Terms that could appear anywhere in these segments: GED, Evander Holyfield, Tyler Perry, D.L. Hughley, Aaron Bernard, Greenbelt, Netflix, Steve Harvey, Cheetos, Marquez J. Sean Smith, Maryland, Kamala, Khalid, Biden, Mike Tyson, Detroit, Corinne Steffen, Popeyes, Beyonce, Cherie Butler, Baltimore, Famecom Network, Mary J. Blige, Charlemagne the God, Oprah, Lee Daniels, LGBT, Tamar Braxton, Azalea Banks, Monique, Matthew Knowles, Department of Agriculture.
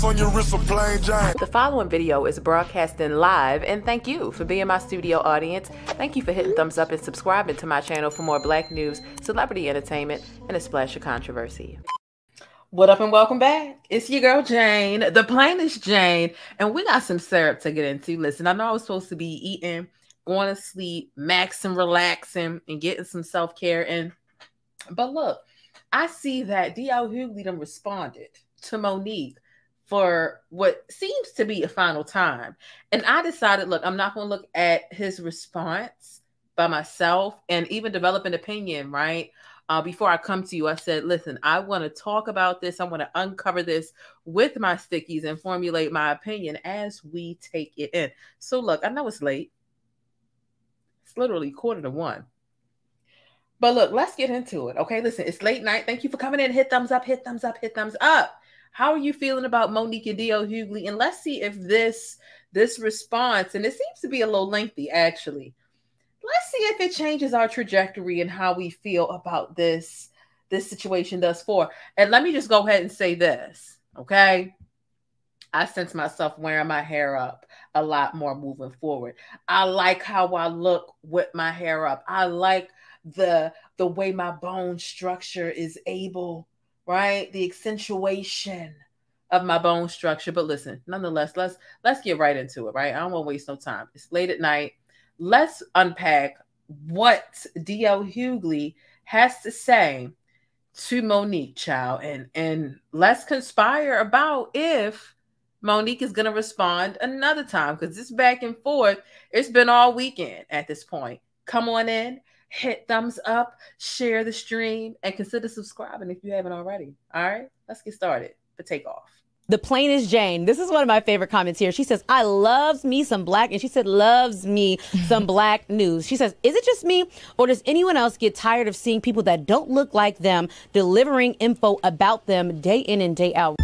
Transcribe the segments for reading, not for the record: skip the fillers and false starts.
Ice on your wrist or plain Jane. The following video is broadcasting live, and thank you for being my studio audience. Thank you for hitting thumbs up and subscribing to my channel for more black news, celebrity entertainment, and a splash of controversy. What up and welcome back. It's your girl Jane, the plainest Jane, and we got some syrup to get into. Listen, I know I was supposed to be eating, going to sleep, maxing, relaxing, and getting some self-care in. But look, I see that D.L. Hughley done responded to Monique for what seems to be a final time. And I decided, look, I'm not going to look at his response by myself and even develop an opinion, right? Before I come to you, I said, listen, I want to talk about this. I want to uncover this with my stickies and formulate my opinion as we take it in. So look, I know it's late. It's literally 11:45. But look, let's get into it. Okay, listen, it's late night. Thank you for coming in. Hit thumbs up, hit thumbs up, hit thumbs up. How are you feeling about Monique and D.L. Hughley? And let's see if this response, and it seems to be a little lengthy, actually. Let's see if it changes our trajectory and how we feel about this situation thus far. And let me just go ahead and say this, okay? I sense myself wearing my hair up a lot more moving forward. I like how I look with my hair up. I like the way my bone structure is able, right? The accentuation of my bone structure. But listen, nonetheless, let's get right into it, right? I don't want to waste no time. It's late at night. Let's unpack what D.L. Hughley has to say to Monique, child, and let's conspire about if Monique is going to respond another time, because this back and forth, it's been all weekend at this point. Come on in, hit thumbs up, share the stream, and consider subscribing if you haven't already. All right, let's get started for takeoff. The plainest Jane. This is one of my favorite comments here. She says, I loves me some black. And she said, loves me some black news. She says, is it just me or does anyone else get tired of seeing people that don't look like them delivering info about them day in and day out?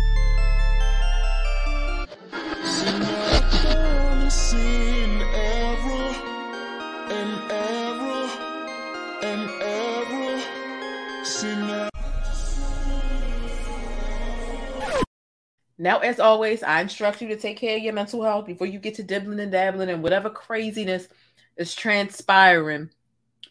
Now, as always, I instruct you to take care of your mental health before you get to dibbling and dabbling and whatever craziness is transpiring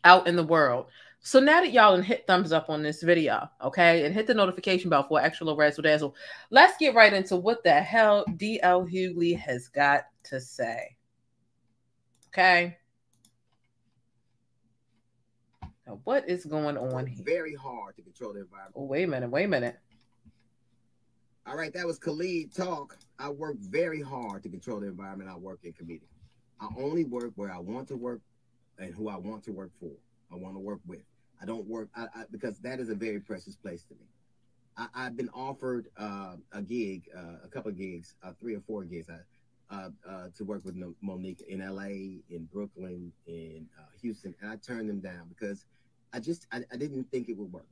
out in the world. So now that y'all hit thumbs up on this video, okay, and hit the notification bell for actual razzle dazzle, let's get right into what the hell D.L. Hughley has got to say. Okay. Now, what is going on here? Very hard to control the environment. Oh, wait a minute, wait a minute. All right, that was Khalid talk. I work very hard to control the environment I work in community. I only work where I want to work and who I want to work for. I want to work with. I don't work because that is a very precious place to me. I've been offered a gig, a couple of gigs, 3 or 4 gigs to work with Monique in LA, in Brooklyn, in Houston. And I turned them down because I didn't think it would work.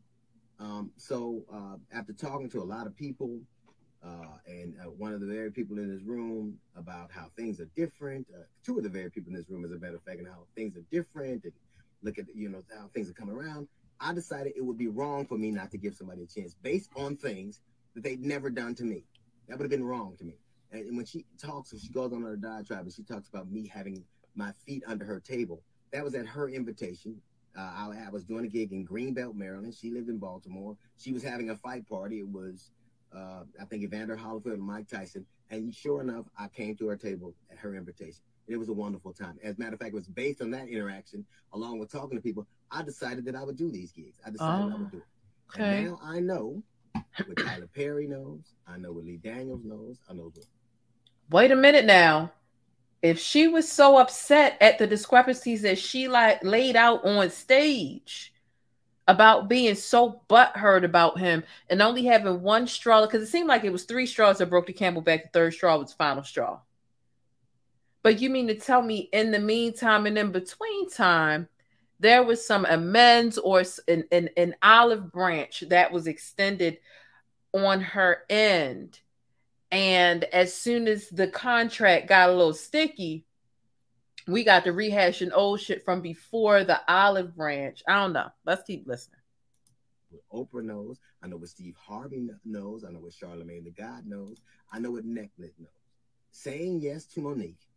So after talking to a lot of people, and one of the very people in this room about how things are different. 2 of the very people in this room, as a matter of fact, and how things are different and look at, you know, how things are coming around. I decided it would be wrong for me not to give somebody a chance based on things that they'd never done to me. That would have been wrong to me. And when she talks, and she goes on her diatribe and she talks about me having my feet under her table, that was at her invitation. I was doing a gig in Greenbelt, Maryland. She lived in Baltimore. She was having a fight party. It was... I think Evander Holyfield and Mike Tyson. And sure enough, I came to her table at her invitation. It was a wonderful time. As a matter of fact, it was based on that interaction, along with talking to people, I decided that I would do these gigs. I decided I would do it. Okay. And now I know what Tyler Perry knows. I know what Lee Daniels knows. I know what. Wait a minute now. If she was so upset at the discrepancies that she laid out on stage, about being so butthurt about him and only having one straw, because it seemed like it was 3 straws that broke the camel back. The 3rd straw was the final straw. But you mean to tell me in the meantime and in between time, there was some amends or an olive branch that was extended on her end. And as soon as the contract got a little sticky, we got to rehashing old shit from before the olive branch. I don't know. Let's keep listening. what Oprah knows. I know what Steve Harvey knows. I know what Charlemagne the God knows. I know what Netflix knows. Saying yes to Monique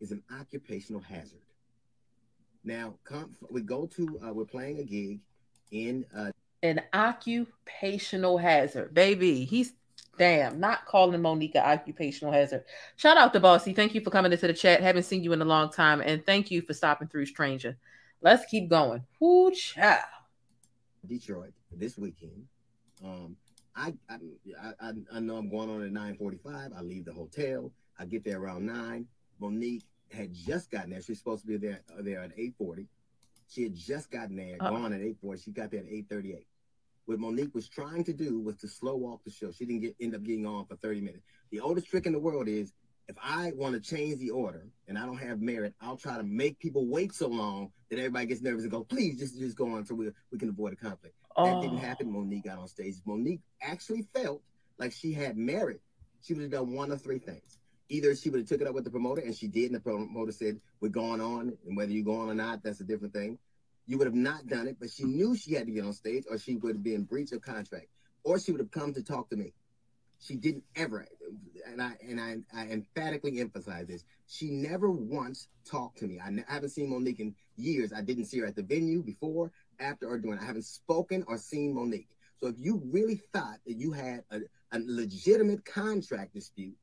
is an occupational hazard. Now, we're playing a gig in an occupational hazard, baby. He's damn not calling Monique an occupational hazard. Shout out to Bossy. Thank you for coming into the chat. Haven't seen you in a long time, and thank you for stopping through, stranger. Let's keep going. Whoo, child. Detroit this weekend. I know I'm going on at 9:45. I leave the hotel. I get there around 9. Monique had just gotten there. She's supposed to be there at 8:40. She had just gotten there, gone at 8:40. She got there at 8:38. What Monique was trying to do was to slow walk the show. She didn't end up getting on for 30 minutes. The oldest trick in the world is, if I want to change the order and I don't have merit, I'll try to make people wait so long that everybody gets nervous and go, please, just go on so we can avoid a conflict. Oh. That didn't happen. Monique got on stage. Monique actually felt like she had merit. She would have done one of three things. Either she would have took it up with the promoter, and she did, and the promoter said, we're going on, and whether you're going or not, that's a different thing. You would have not done it, but she knew she had to get on stage, or she would have been in breach of contract, or she would have come to talk to me. She didn't ever, and I emphatically emphasize this, she never once talked to me. I haven't seen Monique in years. I didn't see her at the venue before, after, or during. I haven't spoken or seen Monique. So if you really thought that you had a legitimate contract dispute,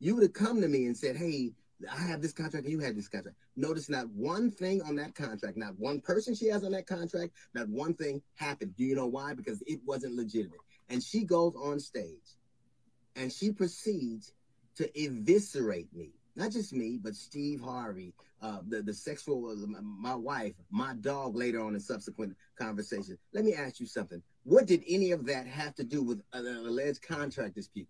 you would have come to me and said, hey, I have this contract and you had this contract. Notice not one thing on that contract, not one person she has on that contract, not one thing happened. Do you know why? Because it wasn't legitimate. And she goes on stage and she proceeds to eviscerate me. Not just me, but Steve Harvey, the sexual, my wife, my dog later on in subsequent conversation. Let me ask you something. What did any of that have to do with an alleged contract dispute?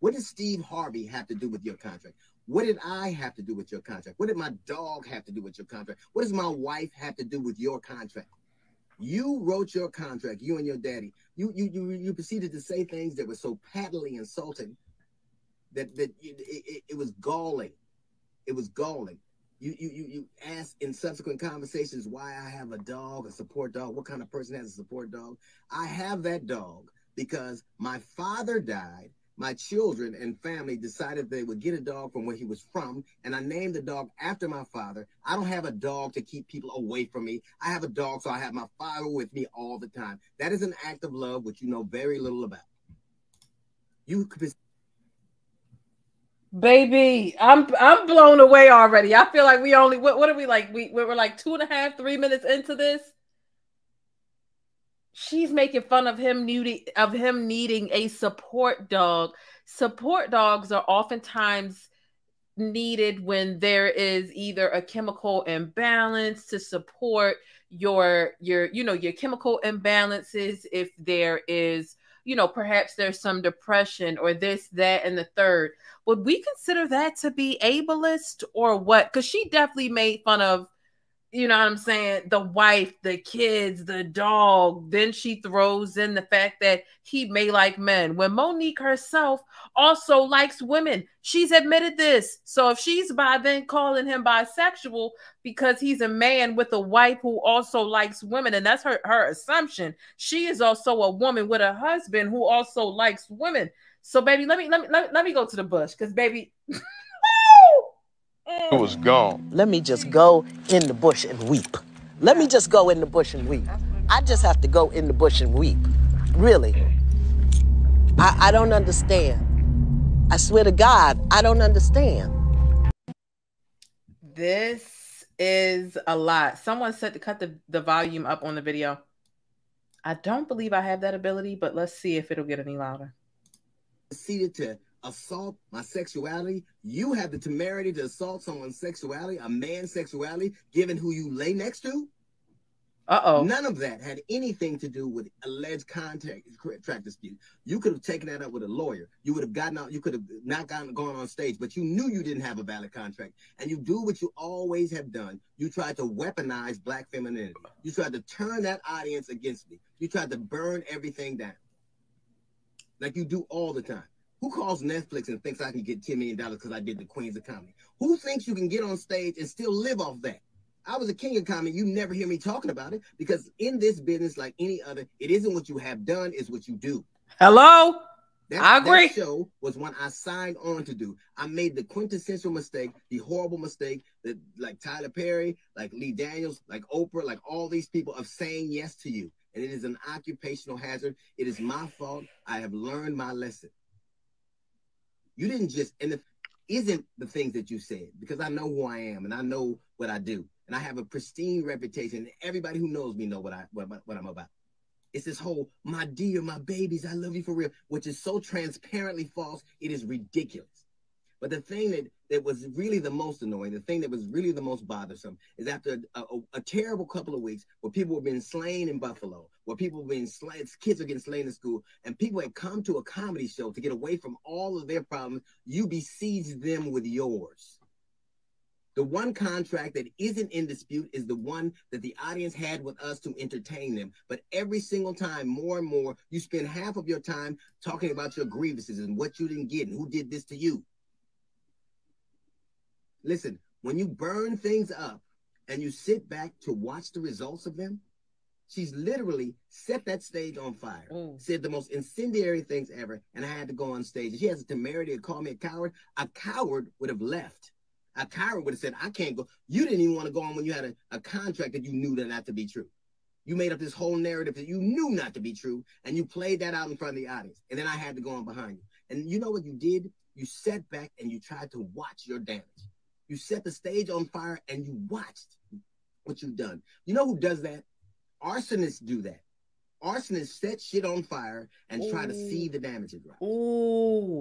What did Steve Harvey have to do with your contract? What did I have to do with your contract? What did my dog have to do with your contract? What does my wife have to do with your contract? You wrote your contract, you and your daddy. You proceeded to say things that were so patently insulting that it was galling. It was galling. You asked in subsequent conversations why I have a dog, a support dog. What kind of person has a support dog? I have that dog because my father died. My children and family decided they would get a dog from where he was from, and I named the dog after my father. I don't have a dog to keep people away from me. I have a dog, so I have my father with me all the time. That is an act of love, which you know very little about. You could... Baby, I'm blown away already. I feel like we only, what are we like? We're like 2.5, 3 minutes into this. She's making fun of him needing a support dog. Support dogs are oftentimes needed when there is either a chemical imbalance to support your chemical imbalances. If there is, perhaps there's some depression or this, that, and the third. Would we consider that to be ableist or what? Because she definitely made fun of, you know what I'm saying, the wife, the kids, the dog. Then she throws in the fact that he may like men, when Monique herself also likes women. She's admitted this. So if she's bi, then calling him bisexual because he's a man with a wife who also likes women, and that's her assumption. She is also a woman with a husband who also likes women. So baby, let me go to the bush, because baby. It was gone. Let me just go in the bush and weep. Let me just go in the bush and weep. I just have to go in the bush and weep. Really. I don't understand. I swear to God, I don't understand. This is a lot. Someone said to cut the volume up on the video. I don't believe I have that ability, but let's see if it'll get any louder. Proceeded to assault my sexuality. You have the temerity to assault someone's sexuality, a man's sexuality, given who you lay next to? Uh-oh. None of that had anything to do with alleged contract dispute. You could have taken that up with a lawyer. You would have gotten out. You could have not gone on stage, but you knew you didn't have a valid contract. And you do what you always have done. You tried to weaponize Black femininity. You tried to turn that audience against me. You tried to burn everything down, like you do all the time. Who calls Netflix and thinks I can get $10 million because I did the Queens of Comedy? Who thinks you can get on stage and still live off that? I was a king of comedy. You never hear me talking about it because in this business, like any other, it isn't what you have done, it's what you do. Hello? I agree. That show was one I signed on to do. I made the quintessential mistake, the horrible mistake that like Tyler Perry, like Lee Daniels, like Oprah, like all these people of saying yes to you. And it is an occupational hazard. It is my fault. I have learned my lesson. You didn't just, and it isn't the things that you said, because I know who I am and I know what I do. And I have a pristine reputation. And everybody who knows me know what I'm about. It's this whole, my dear, my babies, I love you for real, which is so transparently false, it is ridiculous. But the thing that was really the most annoying, the thing that was really the most bothersome is after a terrible couple of weeks where people were being slain in Buffalo, where people were being slain, kids were getting slain in school, and people had come to a comedy show to get away from all of their problems, you besiege them with yours. The one contract that isn't in dispute is the one that the audience had with us to entertain them. But every single time, more and more, you spend half of your time talking about your grievances and what you didn't get and who did this to you. Listen, when you burn things up and you sit back to watch the results of them, she's literally set that stage on fire, said the most incendiary things ever, and I had to go on stage. She has the temerity to call me a coward. A coward would have left. A coward would have said, I can't go. You didn't even want to go on when you had a contract that you knew that not to be true. You made up this whole narrative that you knew not to be true, and you played that out in front of the audience. And then I had to go on behind you. And you know what you did? You sat back and you tried to watch your damage. You set the stage on fire and you watched what you've done. You know who does that? Arsonists do that. Arsonists set shit on fire and try to see the damage it brought.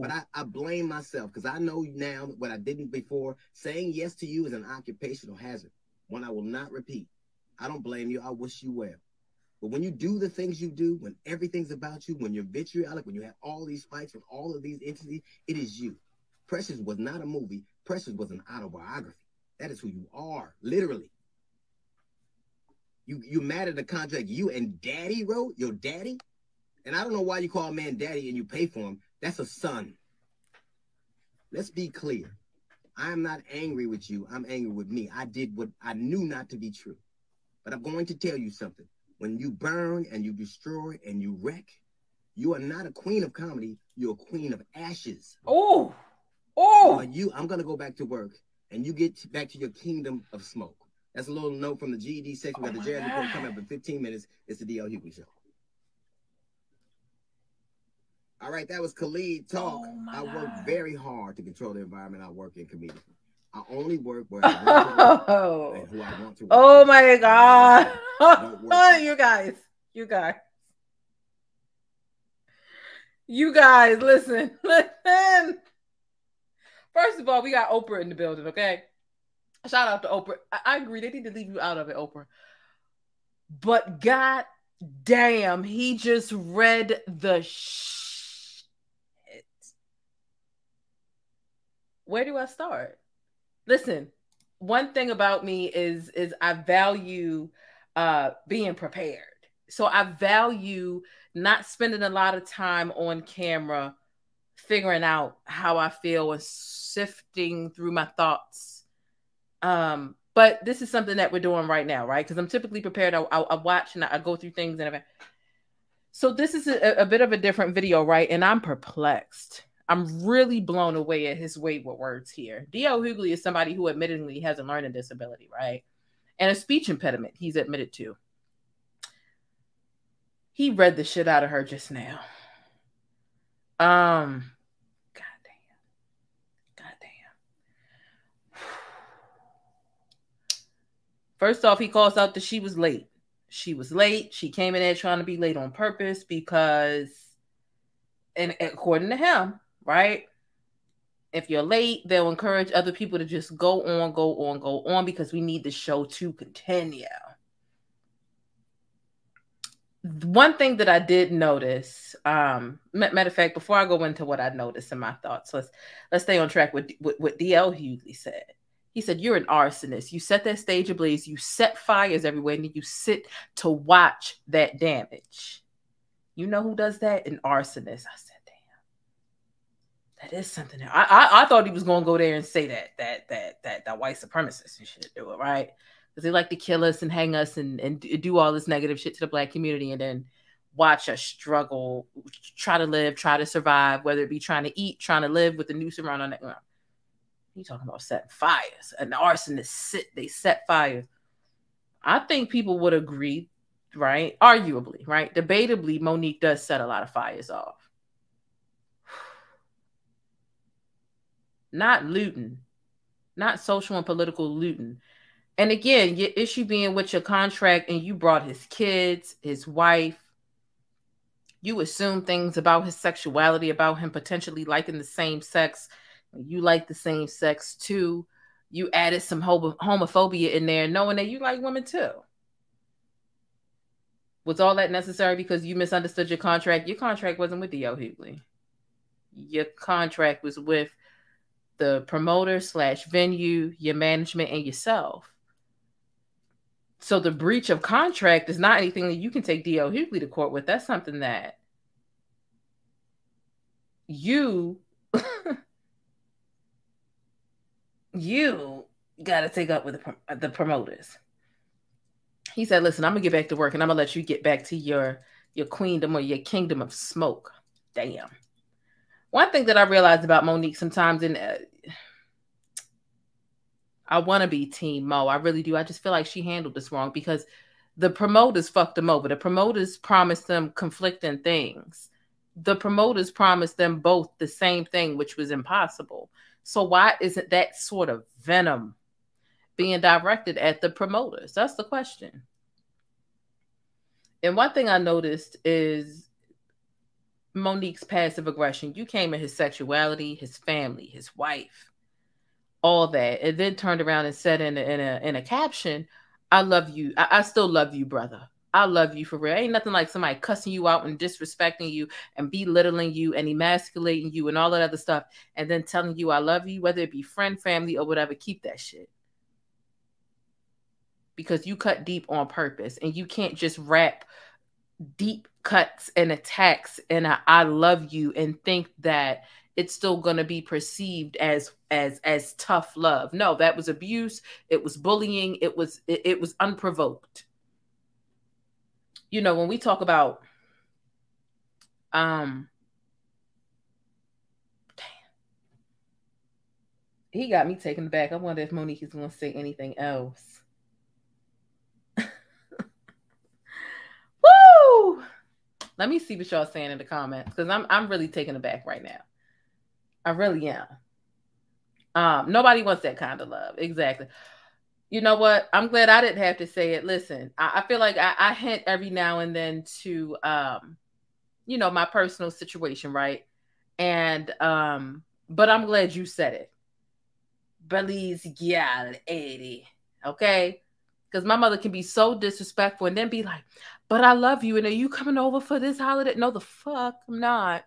But I blame myself because I know now what I didn't before. Saying yes to you is an occupational hazard, one I will not repeat. I don't blame you. I wish you well. But when you do the things you do, when everything's about you, when you're vitriolic, when you have all these fights with all of these entities, it is you. Precious was not a movie. Precious was an autobiography. That is who you are, literally. You mad at the contract you and daddy wrote, your daddy? And I don't know why you call a man daddy and you pay for him. That's a son. Let's be clear. I am not angry with you. I'm angry with me. I did what I knew not to be true. But I'm going to tell you something. When you burn and you destroy and you wreck, you are not a queen of comedy. You're a queen of ashes. I'm going to go back to work and you get back to your kingdom of smoke. That's a little note from the GED section. We got the Jared report coming up in 15 minutes. It's the D.L. Hughley Show. All right, that was Khalid talk. I work very hard to control the environment I work in comedically. I only work where I want to work and who I want to work. Oh my God. You guys, listen. First of all, we got Oprah in the building, okay? Shout out to Oprah. I agree. They need to leave you out of it, Oprah. But God damn, he just read the shit. Where do I start? Listen, one thing about me is I value being prepared. So I value not spending a lot of time on camera figuring out how I feel and sifting through my thoughts. But this is something that we're doing right now, right? Because I'm typically prepared. I watch and I go through things. So this is a bit of a different video, right? And I'm perplexed. I'm really blown away at his weight with words here. D.L. Hughley is somebody who admittedly has a learning disability, right? And a speech impediment he's admitted to. He read the shit out of her just now. First off, he calls out that she was late. She was late. She came in there trying to be late on purpose because, and according to him, right? If you're late, they'll encourage other people to just go on because we need the show to continue. One thing that I did notice, matter of fact, before I go into what I noticed in my thoughts, let's stay on track with what D.L. Hughley said. He said, you're an arsonist. You set that stage ablaze. You set fires everywhere, and then you sit to watch that damage. You know who does that? An arsonist. I said, damn, that is something. I thought he was going to go there and say that white supremacists and shit do it, right? because they like to kill us and hang us and do all this negative shit to the black community, and then watch us struggle, try to live, try to survive, whether it be trying to eat, trying to live with the noose around our neck. You talking about setting fires. An arsonist, they set fires. I think people would agree, right? Arguably, right? Debatably, Monique does set a lot of fires off. Not looting, not social and political looting. And again, your issue being with your contract, and you brought his kids, his wife. You assume things about his sexuality, about him potentially liking the same sex. You like the same sex too. You added some homophobia in there, knowing that you like women too. Was all that necessary because you misunderstood your contract? Your contract wasn't with D.L. Hughley. Your contract was with the promoter / venue, your management, and yourself. So the breach of contract is not anything that you can take D.L. Hughley to court with. That's something that you got to take up with the promoters. He said, listen, I'm going to get back to work, and I'm going to let you get back to your queendom or your kingdom of smoke. Damn. One thing that I realized about Monique sometimes, and I want to be Team Mo. I really do. I just feel like she handled this wrong because the promoters fucked them over. The promoters promised them conflicting things. The promoters promised them both the same thing, which was impossible. So why isn't that sort of venom being directed at the promoters? That's the question. And one thing I noticed is Monique's passive aggression. You came at his sexuality, his family, his wife, all that, and then turned around and said in a caption, "I love you. I still love you, brother. I love you for real." Ain't nothing like somebody cussing you out and disrespecting you and belittling you and emasculating you and all that other stuff, and then telling you I love you, whether it be friend, family, or whatever. Keep that shit. Because you cut deep on purpose, and you can't just wrap deep cuts and attacks and I love you and think that it's still going to be perceived as tough love. No, that was abuse. It was bullying. It was unprovoked. You know, when we talk about, damn, he got me taken aback. I wonder if Monique is going to say anything else. Woo! Let me see what y'all saying in the comments, because I'm really taken aback right now. I really am. Nobody wants that kind of love. Exactly. You know what? I'm glad I didn't have to say it. Listen, I feel like I hint every now and then to, you know, my personal situation, right? And, but I'm glad you said it. Belize, okay? Because my mother can be so disrespectful and then be like, but I love you, and are you coming over for this holiday? No, the fuck, I'm not.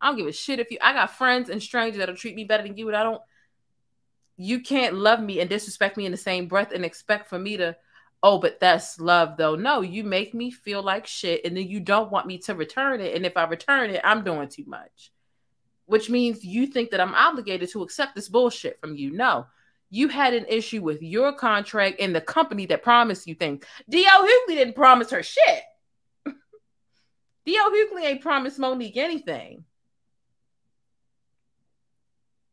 I don't give a shit if you, I got friends and strangers that'll treat me better than you, and I don't. You can't love me and disrespect me in the same breath and expect for me to, oh, but that's love though. No, you make me feel like shit, and then you don't want me to return it. And if I return it, I'm doing too much, which means you think that I'm obligated to accept this bullshit from you. No, you had an issue with your contract and the company that promised you things. D.L. Hughley didn't promise her shit. D.L. Hughley ain't promised Monique anything.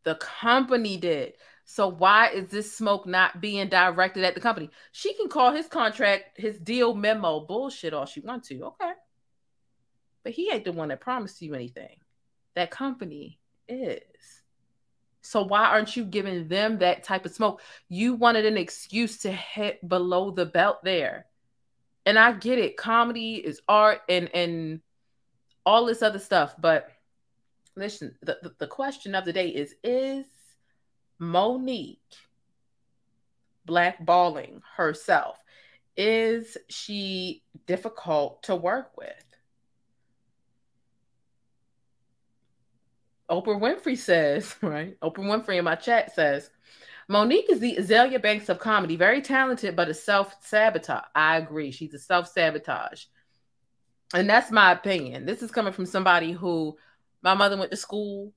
The company did. So why is this smoke not being directed at the company? She can call his contract, his deal memo bullshit all she wants to, okay? But he ain't the one that promised you anything. That company is. So why aren't you giving them that type of smoke? You wanted an excuse to hit below the belt there. And I get it. Comedy is art and all this other stuff. But listen, the question of the day is Monique blackballing herself? Is she difficult to work with? Oprah Winfrey says, right? Oprah Winfrey in my chat says, Monique is the Azalea Banks of comedy, very talented, but a self-sabotage. I agree. She's a self-sabotage. And that's my opinion. This is coming from somebody who, my mother went to school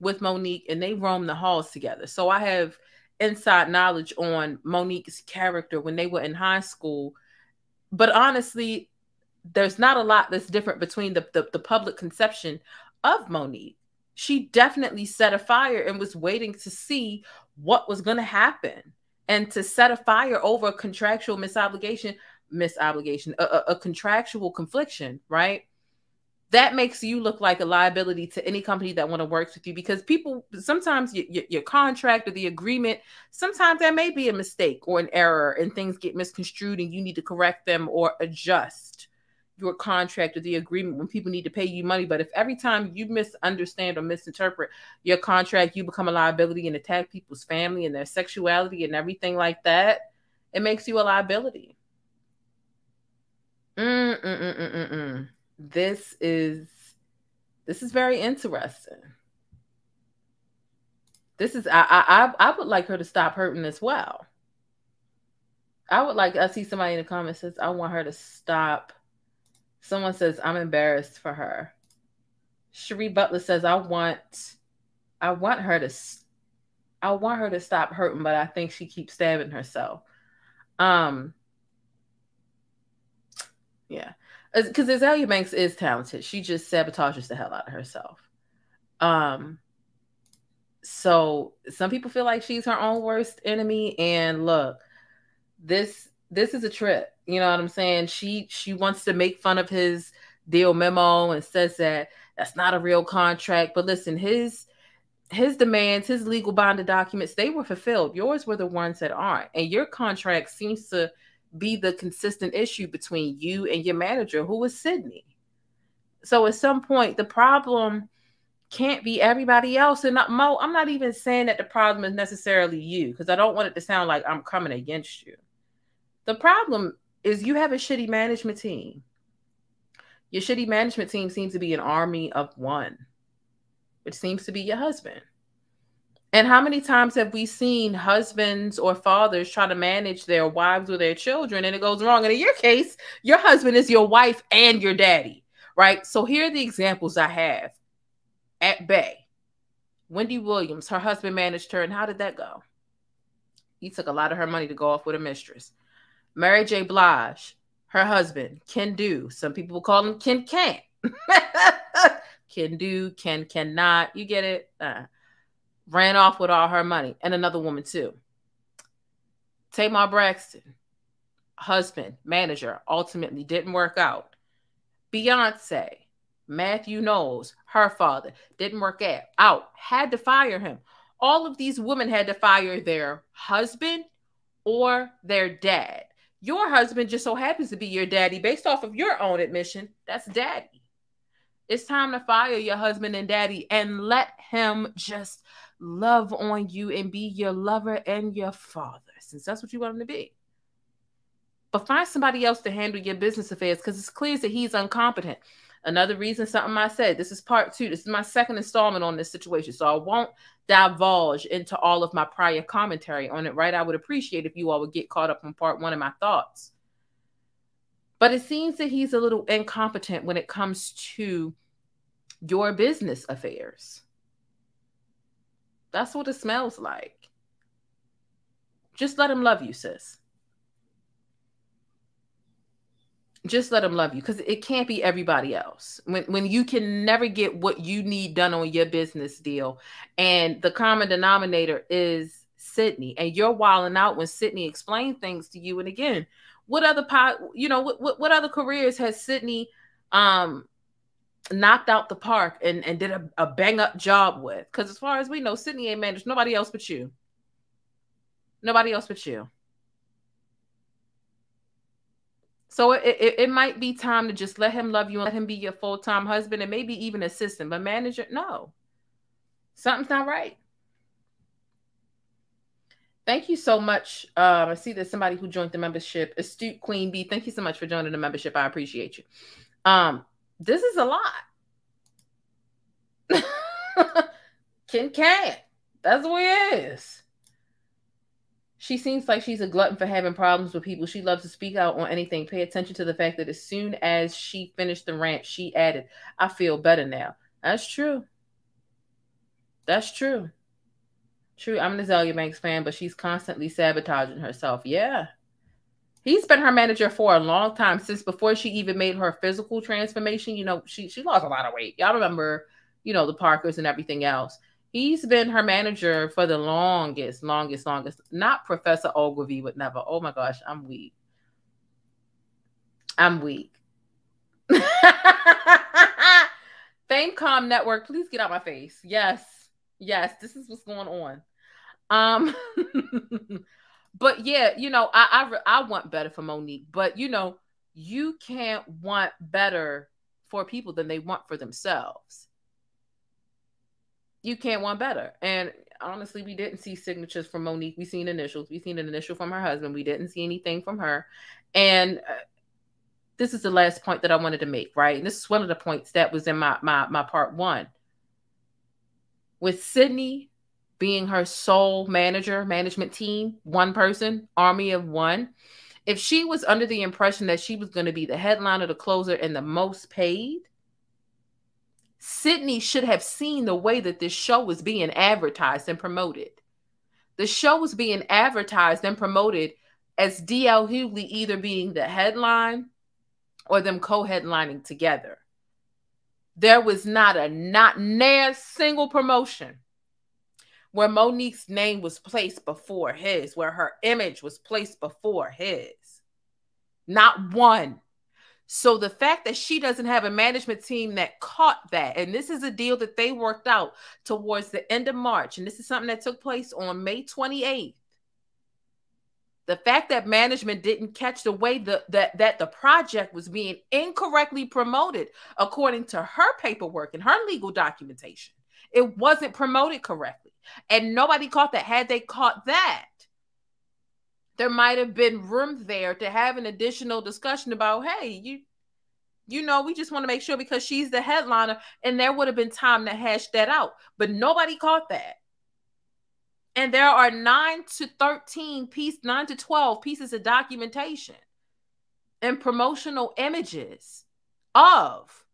with Monique, and they roamed the halls together. So I have inside knowledge on Monique's character when they were in high school. But honestly, there's not a lot that's different between the public conception of Monique. She definitely set a fire and was waiting to see what was going to happen. And to set a fire over a contractual misobligation, a contractual confliction, right? That makes you look like a liability to any company that want to work with you, because people, sometimes your contract or the agreement, sometimes there may be a mistake or an error and things get misconstrued and you need to correct them or adjust your contract or the agreement when people need to pay you money. But if every time you misunderstand or misinterpret your contract, you become a liability and attack people's family and their sexuality and everything like that, it makes you a liability. This is very interesting. This is, I would like her to stop hurting as well. I would like, I see somebody in the comments says, I want her to stop. Someone says, I'm embarrassed for her. Cherie Butler says, I want her to stop hurting, but I think she keeps stabbing herself. Yeah. Because Azalea Banks is talented. She just sabotages the hell out of herself. So some people feel like she's her own worst enemy. And look, this is a trip. You know what I'm saying? She wants to make fun of his deal memo and says that that's not a real contract. But listen, his demands, his legal bonded documents, they were fulfilled. Yours were the ones that aren't. And your contract seems to be the consistent issue between you and your manager, who is Sydney. So at some point, the problem can't be everybody else. And Mo, I'm not even saying that the problem is necessarily you, because I don't want it to sound like I'm coming against you. The problem is you have a shitty management team. Your shitty management team seems to be an army of one, which seems to be your husband. And how many times have we seen husbands or fathers try to manage their wives or their children and it goes wrong? And in your case, your husband is your wife and your daddy, right? So here are the examples I have at bay. Wendy Williams, her husband managed her, and how did that go? He took a lot of her money to go off with a mistress. Mary J. Blige, her husband, Ken Do. Some people will call him Ken Can't. Ken Do, Ken Cannot. You get it? Ran off with all her money, and another woman too. Tamar Braxton, husband, manager, ultimately didn't work out. Beyonce, Matthew Knowles, her father, didn't work out, had to fire him. All of these women had to fire their husband or their dad. Your husband just so happens to be your daddy. Based off of your own admission, that's daddy. It's time to fire your husband and daddy and let him just love on you and be your lover and your father, since that's what you want him to be. But find somebody else to handle your business affairs, because it's clear that he's incompetent. Another reason, something I said, this is part two. This is my second installment on this situation, so I won't divulge into all of my prior commentary on it, right? I would appreciate if you all would get caught up on part one of my thoughts. But it seems that he's a little incompetent when it comes to your business affairs. That's what it smells like. Just let him love you, sis. Just let him love you, because it can't be everybody else. When you can never get what you need done on your business deal, and the common denominator is Sydney, and you're wilding out when Sydney explains things to you. And again, what other what other careers has Sydney knocked out the park and did a bang up job with? Because as far as we know, Sydney ain't managed nobody else but you. Nobody else but you. So it might be time to just let him love you and let him be your full-time husband and maybe even assistant. But manager, no. Something's not right. Thank you so much. I see there's somebody who joined the membership. Astute Queen Bee, thank you so much for joining the membership. I appreciate you. This is a lot. Ken. That's what it is. She seems like she's a glutton for having problems with people. She loves to speak out on anything. Pay attention to the fact that as soon as she finished the rant, she added, I feel better now. That's true. That's true. True, I'm an Azalea Banks fan, but she's constantly sabotaging herself. Yeah. He's been her manager for a long time, since before she even made her physical transformation. You know, she lost a lot of weight. Y'all remember, you know, the Parkers and everything else. He's been her manager for the longest. Not Professor Ogilvy would never. Oh, my gosh, I'm weak. Famecom Network, please get out my face. Yes, this is what's going on. But yeah, you know, I want better for Monique, but you know, you can't want better for people than they want for themselves. You can't want better. And honestly, we didn't see signatures from Monique. We seen initials. We seen an initial from her husband. We didn't see anything from her. And this is the last point that I wanted to make, right? And this is one of the points that was in my part one. With Sydney being her sole management team, one person, army of one, if she was under the impression that she was going to be the headliner, the closer, and the most paid, Sydney should have seen the way that this show was being advertised and promoted. The show was being advertised and promoted as D.L. Hughley either being the headline or them co-headlining together. There was not a single promotion where Monique's name was placed before his, where her image was placed before his. Not one. So the fact that she doesn't have a management team that caught that, and this is a deal that they worked out towards the end of March, and this is something that took place on May 28th. The fact that management didn't catch the way that the project was being incorrectly promoted according to her paperwork and her legal documentation. It wasn't promoted correctly. And nobody caught that. Had they caught that, there might have been room there to have an additional discussion about, hey, you know, we just want to make sure because she's the headliner, and there would have been time to hash that out. But nobody caught that. And there are 9 to 12 pieces of documentation and promotional images of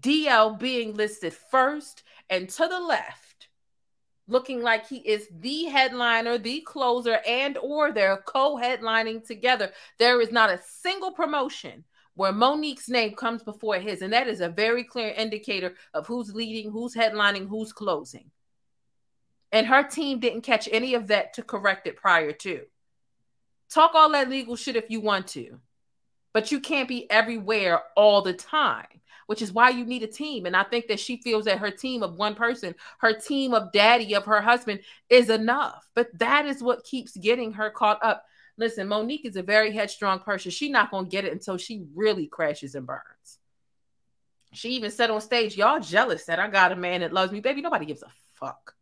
DL being listed first and to the left, looking like he is the headliner, the closer, and or they're co-headlining together. There is not a single promotion where Monique's name comes before his, and that is a very clear indicator of who's leading, who's headlining, who's closing. And her team didn't catch any of that to correct it prior to. Talk all that legal shit if you want to, but you can't be everywhere all the time, which is why you need a team. And I think that she feels that her team of one person, her team of daddy, of her husband is enough. But that is what keeps getting her caught up. Listen, Monique is a very headstrong person. She's not going to get it until she really crashes and burns. She even said on stage, y'all jealous that I got a man that loves me. Baby, nobody gives a fuck.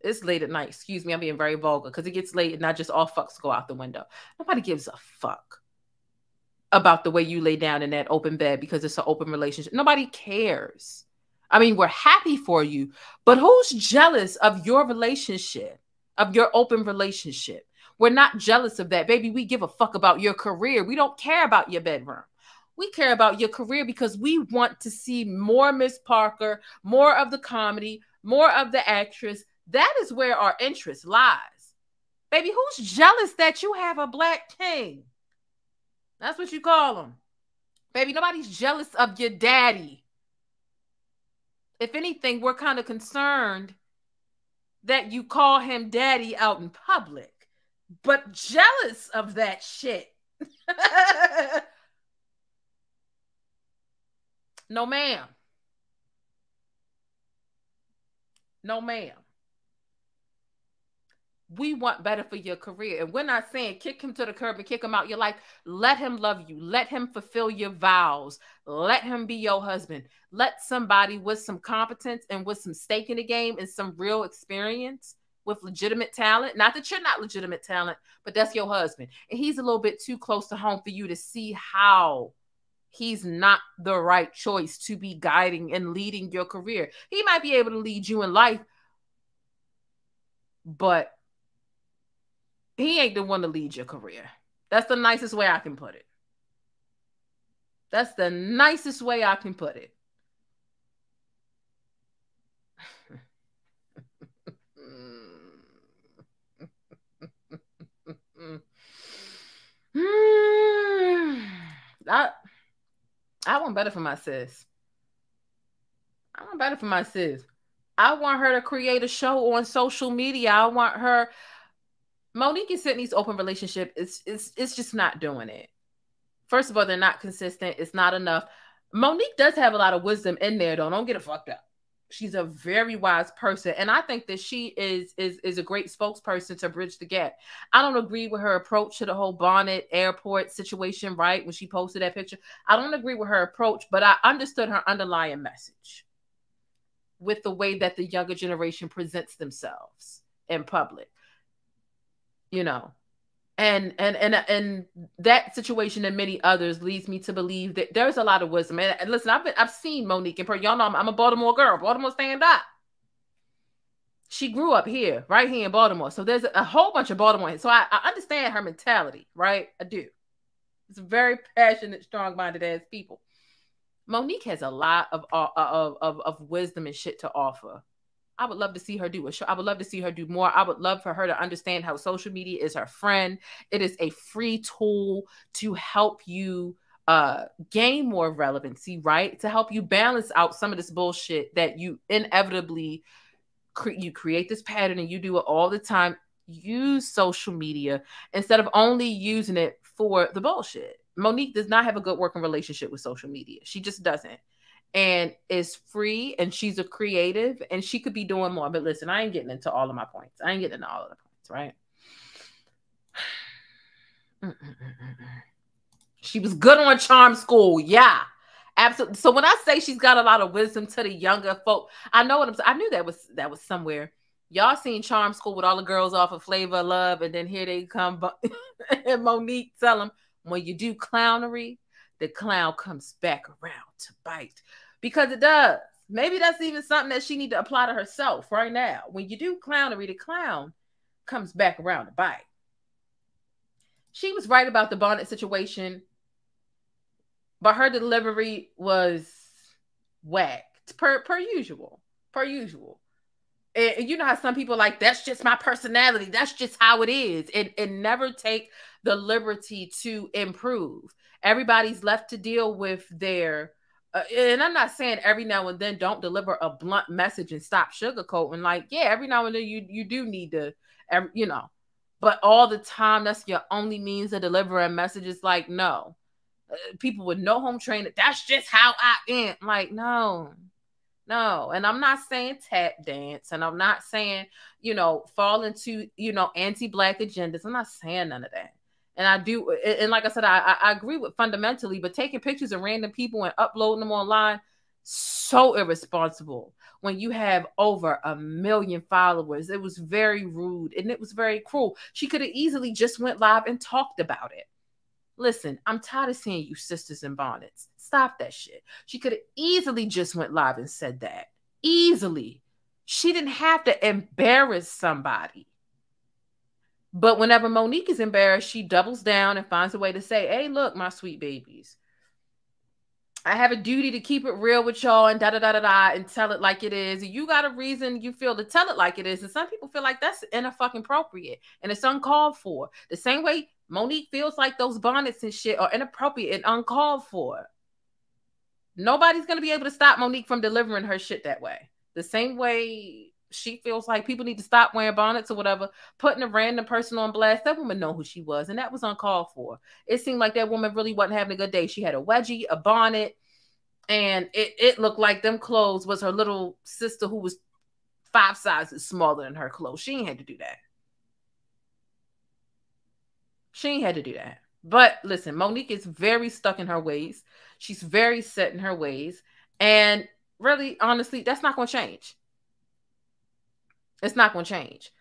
It's late at night. Excuse me, I'm being very vulgar because it gets late and not just all fucks go out the window. Nobody gives a fuck about the way you lay down in that open bed because it's an open relationship. Nobody cares. I mean, we're happy for you, but who's jealous of your relationship, of your open relationship? We're not jealous of that. Baby, we give a fuck about your career. We don't care about your bedroom. We care about your career because we want to see more Miss Parker, more of the comedy, more of the actress. That is where our interest lies. Baby, who's jealous that you have a black king? That's what you call him. Baby, nobody's jealous of your daddy. If anything, we're kind of concerned that you call him daddy out in public, but jealous of that shit. No, ma'am. No, ma'am. We want better for your career. And we're not saying kick him to the curb and kick him out your life. Let him love you. Let him fulfill your vows. Let him be your husband. Let somebody with some competence and with some stake in the game and some real experience with legitimate talent. Not that you're not legitimate talent, but that's your husband. And he's a little bit too close to home for you to see how he's not the right choice to be guiding and leading your career. He might be able to lead you in life, but he ain't the one to lead your career. That's the nicest way I can put it. That's the nicest way I can put it. I want better for my sis. I want better for my sis. I want her to create a show on social media. I want her. Monique and Sydney's open relationship, it's just not doing it. First of all, they're not consistent. It's not enough. Monique does have a lot of wisdom in there, though. Don't get it fucked up. She's a very wise person, and I think that she is a great spokesperson to bridge the gap. I don't agree with her approach to the whole Bonnet airport situation, right? When she posted that picture, I don't agree with her approach, but I understood her underlying message with the way that the younger generation presents themselves in public, you know. And that situation and many others leads me to believe that there's a lot of wisdom. And listen, I've seen Monique and Perry. Y'all know I'm a Baltimore girl. Baltimore stand up. She grew up here, right here in Baltimore. So there's a whole bunch of Baltimore here. So I understand her mentality, right? I do. It's very passionate, strong-minded ass people. Monique has a lot of wisdom and shit to offer. I would love to see her do a show. I would love to see her do more. I would love for her to understand how social media is her friend. It is a free tool to help you gain more relevancy, right? To help you balance out some of this bullshit that you inevitably you create this pattern and you do it all the time. Use social media instead of only using it for the bullshit. Monique does not have a good working relationship with social media. She just doesn't. And is free, and she's a creative, and she could be doing more. But listen, I ain't getting into all of my points. I ain't getting into all of the points, right? She was good on Charm School, yeah, absolutely. So when I say she's got a lot of wisdom to the younger folk, I know what I'm saying. I knew that was somewhere. Y'all seen Charm School with all the girls off of Flavor of Love, and then here they come, and Monique tell them, when you do clownery, the clown comes back around to bite, because it does. Maybe that's even something that she need to apply to herself right now. When you do clownery, the clown comes back around to bite. She was right about the bonnet situation, but her delivery was whack, per usual. And you know how some people are like, that's just my personality. That's just how it is. And never take the liberty to improve. Everybody's left to deal with their, and I'm not saying every now and then don't deliver a blunt message and stop sugarcoating. Like, yeah, every now and then you do need to, you know, but all the time, that's your only means of delivering messages. Like, no, people with no home training, that's just how I am. Like, no. No, and I'm not saying tap dance, and I'm not saying, you know, fall into, you know, anti-Black agendas. I'm not saying none of that. And I do, and like I said, I agree with fundamentally, but taking pictures of random people and uploading them online, so irresponsible. When you have over 1 million followers, it was very rude, and it was very cruel. She could have easily just went live and talked about it. Listen, I'm tired of seeing you sisters in bonnets. Stop that shit. She could have easily just went live and said that. Easily. She didn't have to embarrass somebody. But whenever Monique is embarrassed, she doubles down and finds a way to say, hey, look, my sweet babies, I have a duty to keep it real with y'all and da-da-da-da-da and tell it like it is. You got a reason you feel to tell it like it is. And some people feel like that's inappropriate and it's uncalled for. The same way Monique feels like those bonnets and shit are inappropriate and uncalled for. Nobody's going to be able to stop Monique from delivering her shit that way. The same way she feels like people need to stop wearing bonnets or whatever, putting a random person on blast. That woman know who she was, and that was uncalled for. It seemed like that woman really wasn't having a good day. She had a wedgie, a bonnet, and it looked like them clothes was her little sister who was 5 sizes smaller than her clothes. She ain't had to do that. She ain't had to do that. But listen, Monique is very stuck in her ways. She's very set in her ways. And really, honestly, that's not going to change. It's not going to change.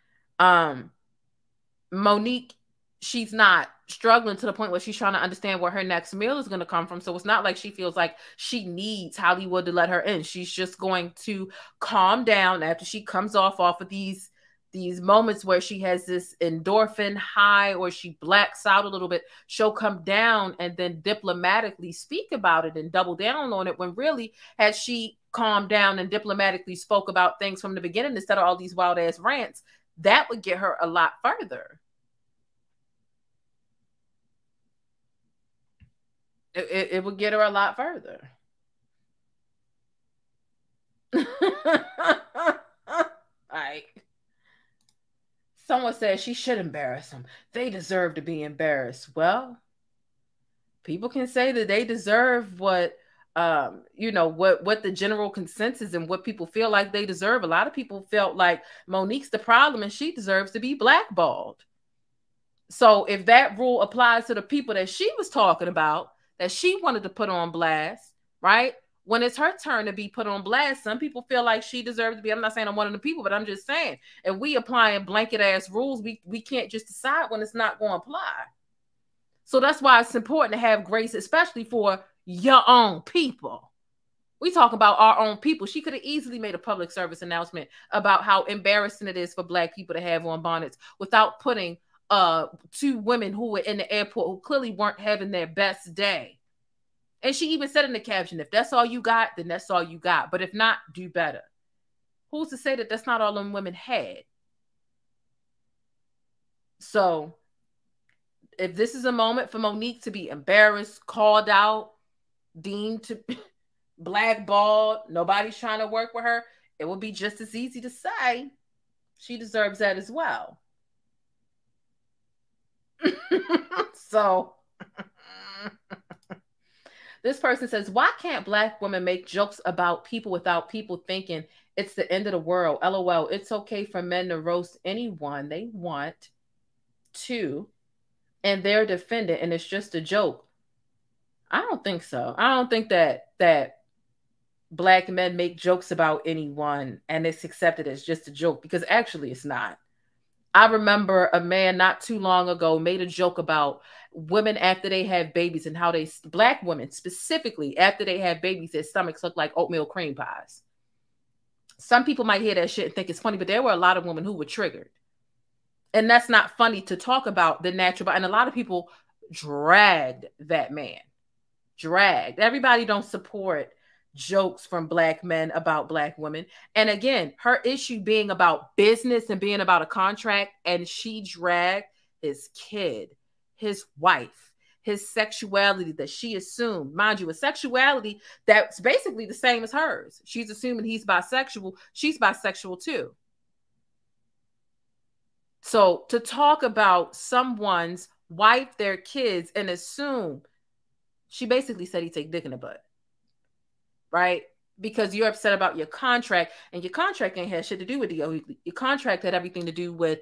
Monique, she's not struggling to the point where she's trying to understand where her next meal is going to come from. So it's not like she feels like she needs Hollywood to let her in. She's just going to calm down after she comes off of these moments where she has this endorphin high or she blacks out a little bit. She'll come down and then diplomatically speak about it and double down on it, when really, had she calmed down and diplomatically spoke about things from the beginning instead of all these wild ass rants, that would get her a lot further. It would get her a lot further. Like, someone said she should embarrass them. They deserve to be embarrassed. Well, people can say that they deserve what, you know, what the general consensus and what people feel like they deserve. A lot of people felt like Monique's the problem and she deserves to be blackballed. So if that rule applies to the people that she was talking about, that she wanted to put on blast, right? When it's her turn to be put on blast, some people feel like she deserves to be. I'm not saying I'm one of the people, but I'm just saying, if we applying blanket ass rules, we can't just decide when it's not going to apply. So that's why it's important to have grace, especially for your own people. We talk about our own people. She could have easily made a public service announcement about how embarrassing it is for black people to have on bonnets without putting two women who were in the airport who clearly weren't having their best day. And she even said in the caption, if that's all you got, then that's all you got. But if not, do better. Who's to say that that's not all them women had? So if this is a moment for Monique to be embarrassed, called out, deemed to blackballed, nobody's trying to work with her, it would be just as easy to say she deserves that as well. So this person says, why can't black women make jokes about people without people thinking it's the end of the world? LOL. It's okay for men to roast anyone they want to, and they're defending, and it's just a joke. I don't think so. I don't think that black men make jokes about anyone and it's accepted as just a joke, because actually it's not. I remember a man not too long ago made a joke about women after they have babies and how they, black women specifically, after they have babies, their stomachs look like oatmeal cream pies. Some people might hear that shit and think it's funny, but there were a lot of women who were triggered. And that's not funny to talk about the natural, and a lot of people dragged that man. Dragged. Everybody don't support jokes from black men about black women. And again, her issue being about business and being about a contract, and she dragged his kid, his wife, his sexuality that she assumed, mind you, a sexuality that's basically the same as hers. She's assuming he's bisexual. She's bisexual too. So to talk about someone's wife, their kids, and assume, she basically said he take dick in the butt. Right? Because you're upset about your contract, and your contract ain't had shit to do with D.L. Hughley. Your contract had everything to do with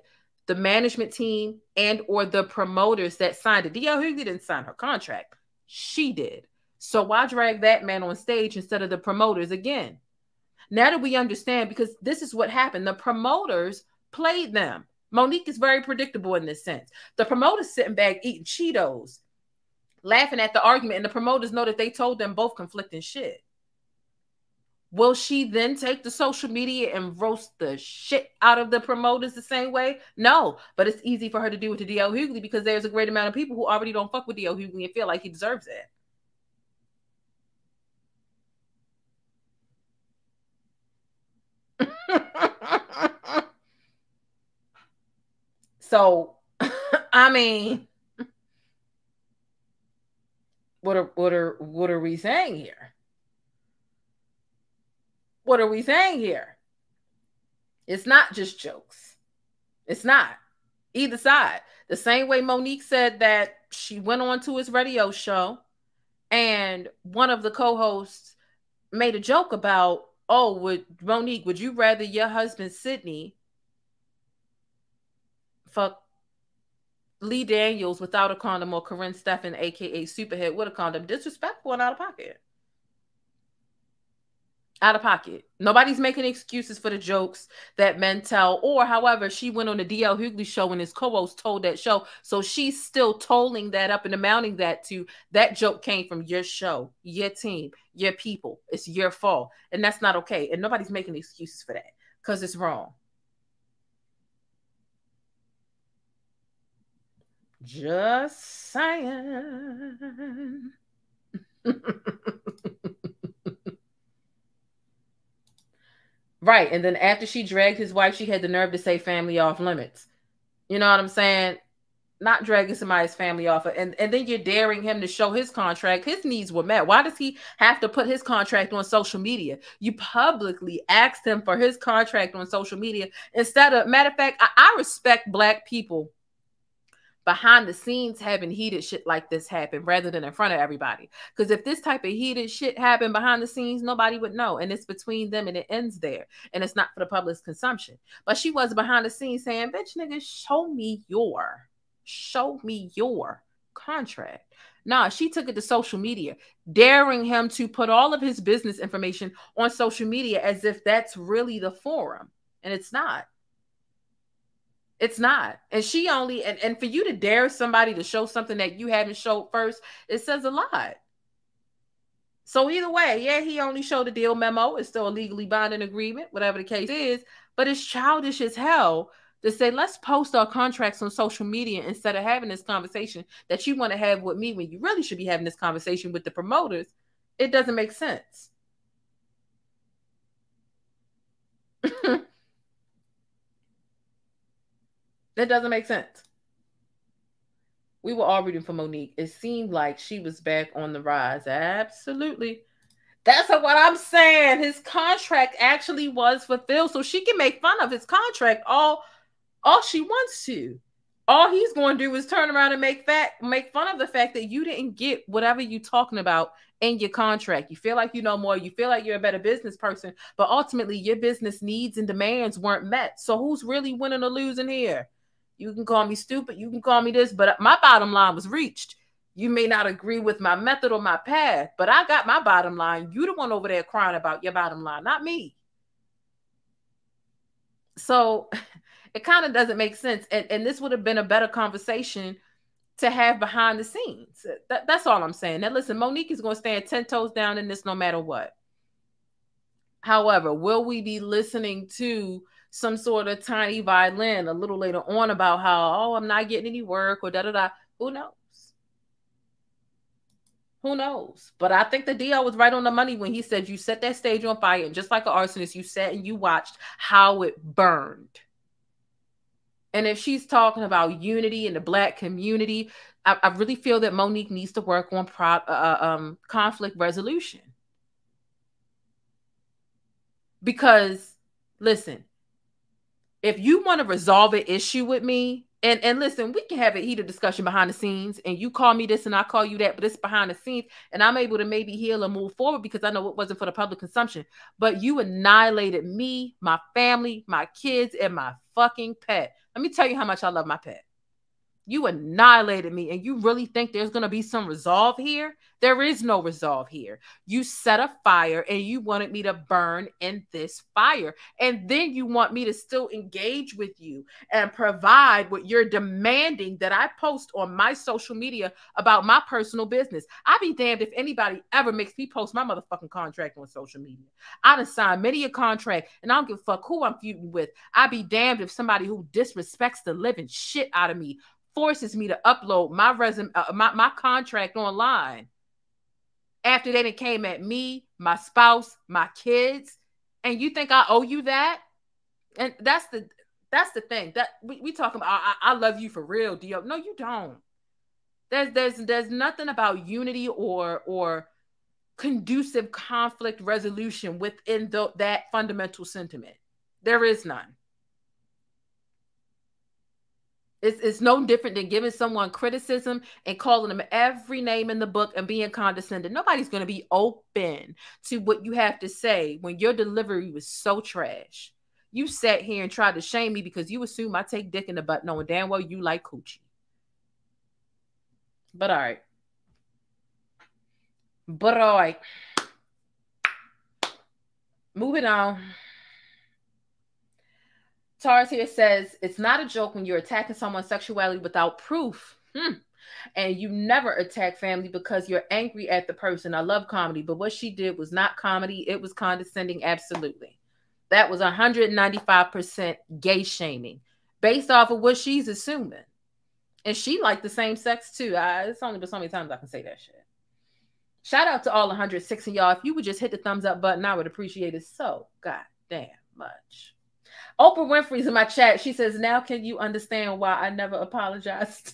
the management team and or the promoters that signed it. D.L. Hughley didn't sign her contract. She did. So why drag that man on stage instead of the promoters again? Now that we understand, because this is what happened. The promoters played them. Monique is very predictable in this sense. The promoters sitting back eating Cheetos, laughing at the argument, and the promoters know that they told them both conflicting shit. Will she then take to social media and roast the shit out of the promoters the same way? No, but it's easy for her to do it to D.L. Hughley, because there's a great amount of people who already don't fuck with D.L. Hughley and feel like he deserves it. So, I mean, what are we saying here? What are we saying here? It's not just jokes. It's not. Either side. The same way Monique said that she went on to his radio show and one of the co-hosts made a joke about, oh, Monique, would you rather your husband Sydney fuck Lee Daniels without a condom or Corinne Steffen, a.k.a. Superhead, with a condom? Disrespectful and out of pocket. Out of pocket. Nobody's making excuses for the jokes that men tell, or however she went on the D.L. Hughley show and his co-host told that show. So she's still tolling that up and amounting that to, that joke came from your show, your team, your people. It's your fault. And that's not okay. And nobody's making excuses for that, because it's wrong. Just saying. Right. And then after she dragged his wife, she had the nerve to say family off limits. You know what I'm saying? not dragging somebody's family off. And then you're daring him to show his contract. His needs were met. Why does he have to put his contract on social media? You publicly asked him for his contract on social media instead of, matter of fact, I respect Black people behind the scenes having heated shit like this happen rather than in front of everybody. Because if this type of heated shit happened behind the scenes, nobody would know. And it's between them and it ends there. And it's not for the public's consumption. But she was behind the scenes saying, bitch, nigga, show me your contract. Nah, she took it to social media, daring him to put all of his business information on social media as if that's really the forum. And it's not. It's not. And she only, and for you to dare somebody to show something that you haven't showed first, it says a lot. So either way, yeah, he only showed a deal memo. It's still a legally binding agreement, whatever the case is, but it's childish as hell to say, let's post our contracts on social media instead of having this conversation that you want to have with me when you really should be having this conversation with the promoters. It doesn't make sense. That doesn't make sense. We were all rooting for Monique. It seemed like she was back on the rise. Absolutely. That's what I'm saying. His contract actually was fulfilled. So she can make fun of his contract all she wants to. All he's going to do is turn around and make fun of the fact that you didn't get whatever you're talking about in your contract. You feel like you know more. You feel like you're a better business person. But ultimately, your business needs and demands weren't met. So who's really winning or losing here? You can call me stupid. You can call me this, but my bottom line was reached. You may not agree with my method or my path, but I got my bottom line. You the one over there crying about your bottom line, not me. So it kind of doesn't make sense. And this would have been a better conversation to have behind the scenes. That's all I'm saying. Now, listen, Monique is going to stand 10 toes down in this no matter what. However, will we be listening to some sort of tiny violin a little later on about how, oh, I'm not getting any work or da-da-da? Who knows? Who knows? But I think the D.L. was right on the money when he said you set that stage on fire, and just like an arsonist, you sat and you watched how it burned. And if she's talking about unity in the Black community, I really feel that Monique needs to work on conflict resolution. Because, listen, if you want to resolve an issue with me, and listen, we can have a heated discussion behind the scenes, and you call me this and I call you that, but it's behind the scenes, and I'm able to maybe heal and move forward because I know it wasn't for the public consumption. But you annihilated me, my family, my kids, and my fucking pet. Let me tell you how much I love my pet. You annihilated me, and you really think there's going to be some resolve here? There is no resolve here. You set a fire, and you wanted me to burn in this fire. And then you want me to still engage with you and provide what you're demanding that I post on my social media about my personal business. I'd be damned if anybody ever makes me post my motherfucking contract on social media. I done signed many a contract, and I don't give a fuck who I'm feuding with. I'd be damned if somebody who disrespects the living shit out of me forces me to upload my resume, my contract online after they done came at me, my spouse, my kids, and you think I owe you that? And that's the thing that we talking about. I love you for real, D.O. No, you don't. There's nothing about unity or conducive conflict resolution within that fundamental sentiment. There is none. It's no different than giving someone criticism and calling them every name in the book and being condescending. Nobody's going to be open to what you have to say when your delivery was so trash. You sat here and tried to shame me because you assume I take dick in the butt knowing damn well you like coochie. But all right. Moving on. Tars here says, it's not a joke when you're attacking someone's sexuality without proof. And you never attack family because you're angry at the person. I love comedy, but what she did was not comedy. It was condescending. Absolutely. That was 195% gay shaming based off of what she's assuming. And she liked the same sex too. It's only been so many times I can say that shit. Shout out to all 106 of y'all. If you would just hit the thumbs up button, I would appreciate it so goddamn much. Oprah Winfrey's in my chat. She says, now can you understand why I never apologized?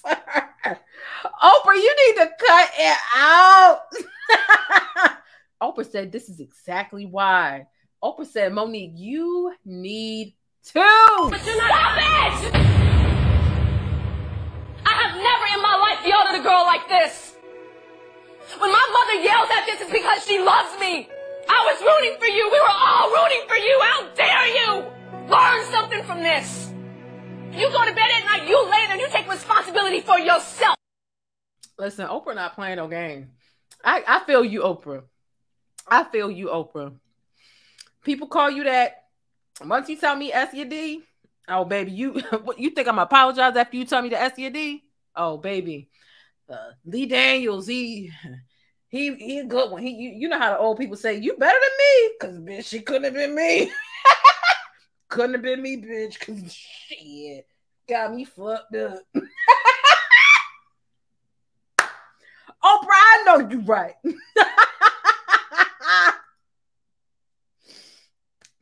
for her. Oprah, you need to cut it out. Oprah said, this is exactly why. Oprah said, Monique, you need to. But you're not. Stop it! I have never in my life yelled at a girl like this. When my mother yells at this, it's because she loves me. I was rooting for you. We were all rooting for you. How dare you? Learn something from this. You go to bed at night, you lay there, and you take responsibility for yourself. Listen, Oprah not playing no game. I feel you, Oprah. I feel you, Oprah. People call you that. Once you tell me S your D, oh, baby, you think I'm going to apologize after you tell me the S your D? Oh, baby. Lee Daniels, he a good one. You know how the old people say, you better than me, because, bitch, she couldn't have been me. Couldn't have been me, bitch, because shit got me fucked up. Oprah, I know you right.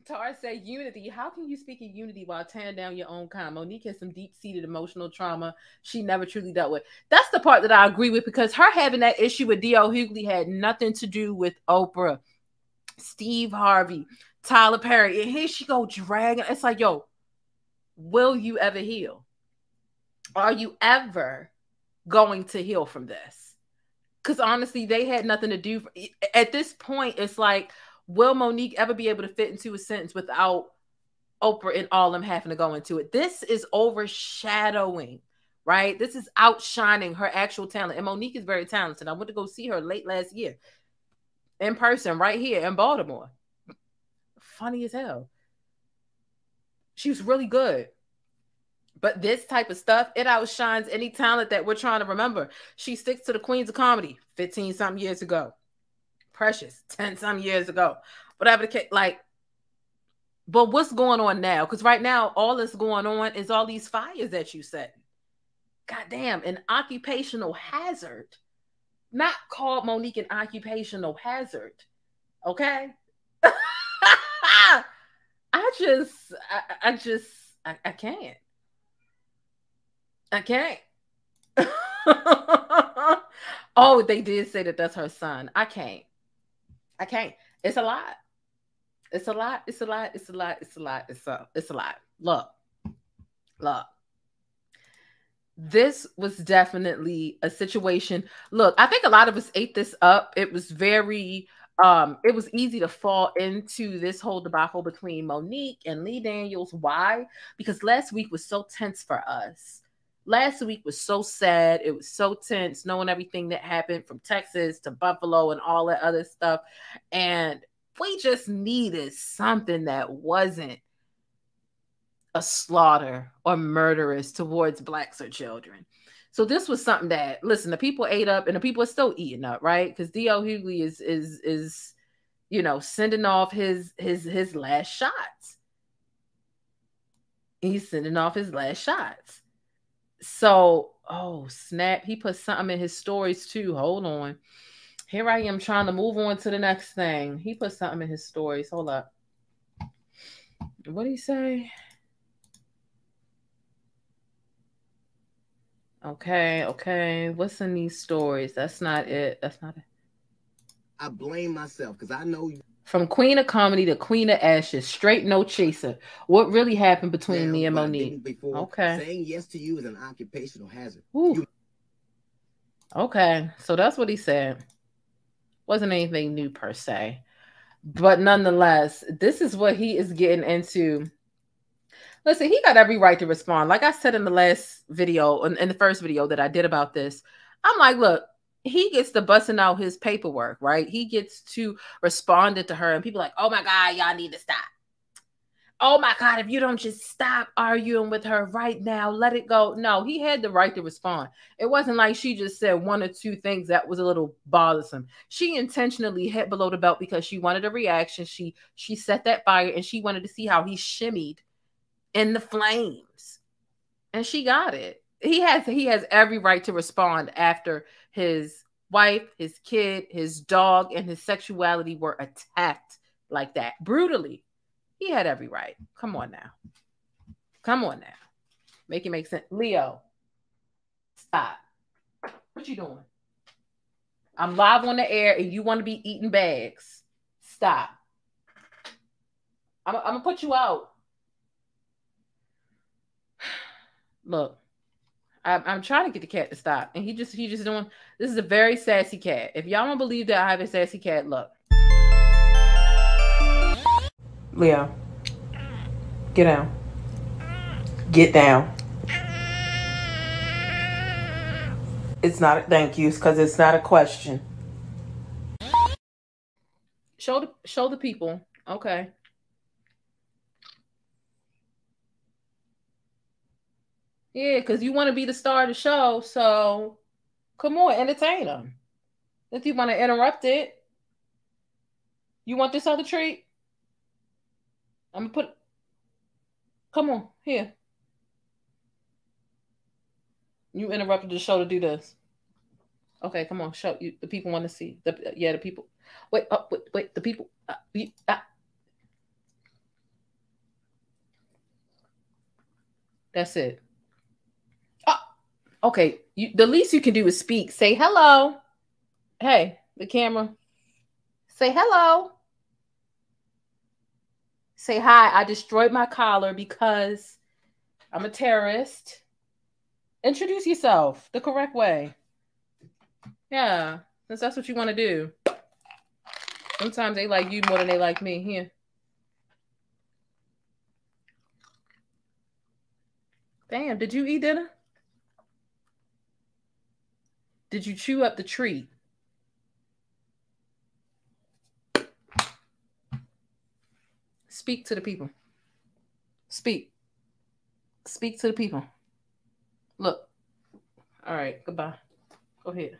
Tara said, unity. How can you speak in unity while tearing down your own kind? Monique has some deep-seated emotional trauma she never truly dealt with. That's the part that I agree with, because her having that issue with D.L. Hughley had nothing to do with Oprah, Steve Harvey, Tyler Perry. And here she go dragging. It's like, yo, will you ever heal? Are you ever going to heal from this? Because honestly, they had nothing to do. At this point, it's like, will Monique ever be able to fit into a sentence without Oprah and all them having to go into it? This is overshadowing, right? This is outshining her actual talent. And Monique is very talented. I went to go see her late last year in person right here in Baltimore. Funny as hell. She was really good. But this type of stuff, it outshines any talent that we're trying to remember. She sticks to the Queens of Comedy 15-something years ago. Precious 10-some years ago, whatever the case. Like, but what's going on now? Because right now, all that's going on is all these fires that you set. Goddamn, an occupational hazard. Not called Monique an occupational hazard. Okay. I can't. I can't. Oh, they did say that that's her son. I can't. I can't. It's a lot. It's a lot. It's a lot. It's a lot. It's a lot. It's a lot. Look. Look. This was definitely a situation. Look, I think a lot of us ate this up. It was very it was easy to fall into this whole debacle between Monique and Lee Daniels. Why? Because last week was so tense for us. Last week was so sad. It was so tense, knowing everything that happened from Texas to Buffalo and all that other stuff. And we just needed something that wasn't a slaughter or murderous towards Blacks or children. So this was something that, listen, the people ate up and the people are still eating up, right? Because D.L. Hughley is, you know, sending off his last shots. He's sending off his last shots. So, oh, snap. He put something in his stories, too. Hold on. Here I am trying to move on to the next thing. He put something in his stories. Hold up. What did he say? Okay, okay. What's in these stories? That's not it. That's not it. I blame myself because I know you. From Queen of Comedy to Queen of Ashes, straight no chaser. What really happened between me and Monique? Before, okay. Saying yes to you is an occupational hazard. Okay, so that's what he said. Wasn't anything new per se. But nonetheless, this is what he is getting into. Listen, he got every right to respond. Like I said in the last video, in the first video that I did about this, I'm like, look, he gets to busting out his paperwork, right? He gets to respond to her and people are like, oh my God, y'all need to stop. Oh my God, if you don't just stop arguing with her right now, let it go. No, he had the right to respond. It wasn't like she just said one or two things that was a little bothersome. She intentionally hit below the belt because she wanted a reaction. She set that fire and she wanted to see how he shimmied in the flames. And she got it. He has every right to respond after his wife, his kid, his dog, and his sexuality were attacked like that. Brutally. He had every right. Come on now. Come on now. Make it make sense. Leo. Stop. What you doing? I'm live on the air and you want to be eating bags. Stop. I'm going to put you out. Look, I'm trying to get the cat to stop. And he just doing, this is a very sassy cat. If y'all don't believe that I have a sassy cat, look. Leo, get down. Get down. It's not a thank you, because it's not a question. Show the people. Okay. Yeah, because you want to be the star of the show, so come on, entertain them. If you want to interrupt it, you want this other treat? I'm going to put... Come on, here. You interrupted the show to do this. Okay, come on, show you. The people want to see. The people. Wait, the people. That's it. Oh, okay. The least you can do is speak. Say hello. Hey, the camera. Say hello. Say hi. I destroyed my collar because I'm a terrorist. Introduce yourself the correct way. Yeah, since that's what you want to do. Sometimes they like you more than they like me. Here. Damn, did you eat dinner? Did you chew up the treat? Speak to the people. Speak. Speak to the people. Look. All right. Goodbye. Go ahead.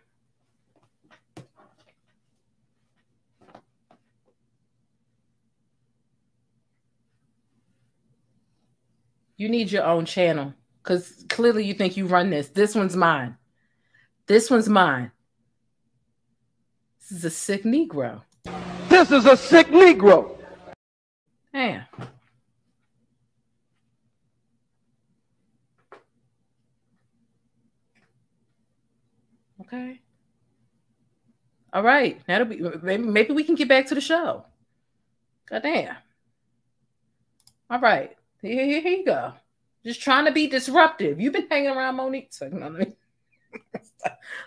You need your own channel because clearly you think you run this. This one's mine. This one's mine. This is a sick Negro. This is a sick Negro. Man. Okay. All right. That'll be maybe we can get back to the show. Goddamn. All right. Here you go. Just trying to be disruptive. You've been hanging around Monique. So, no, let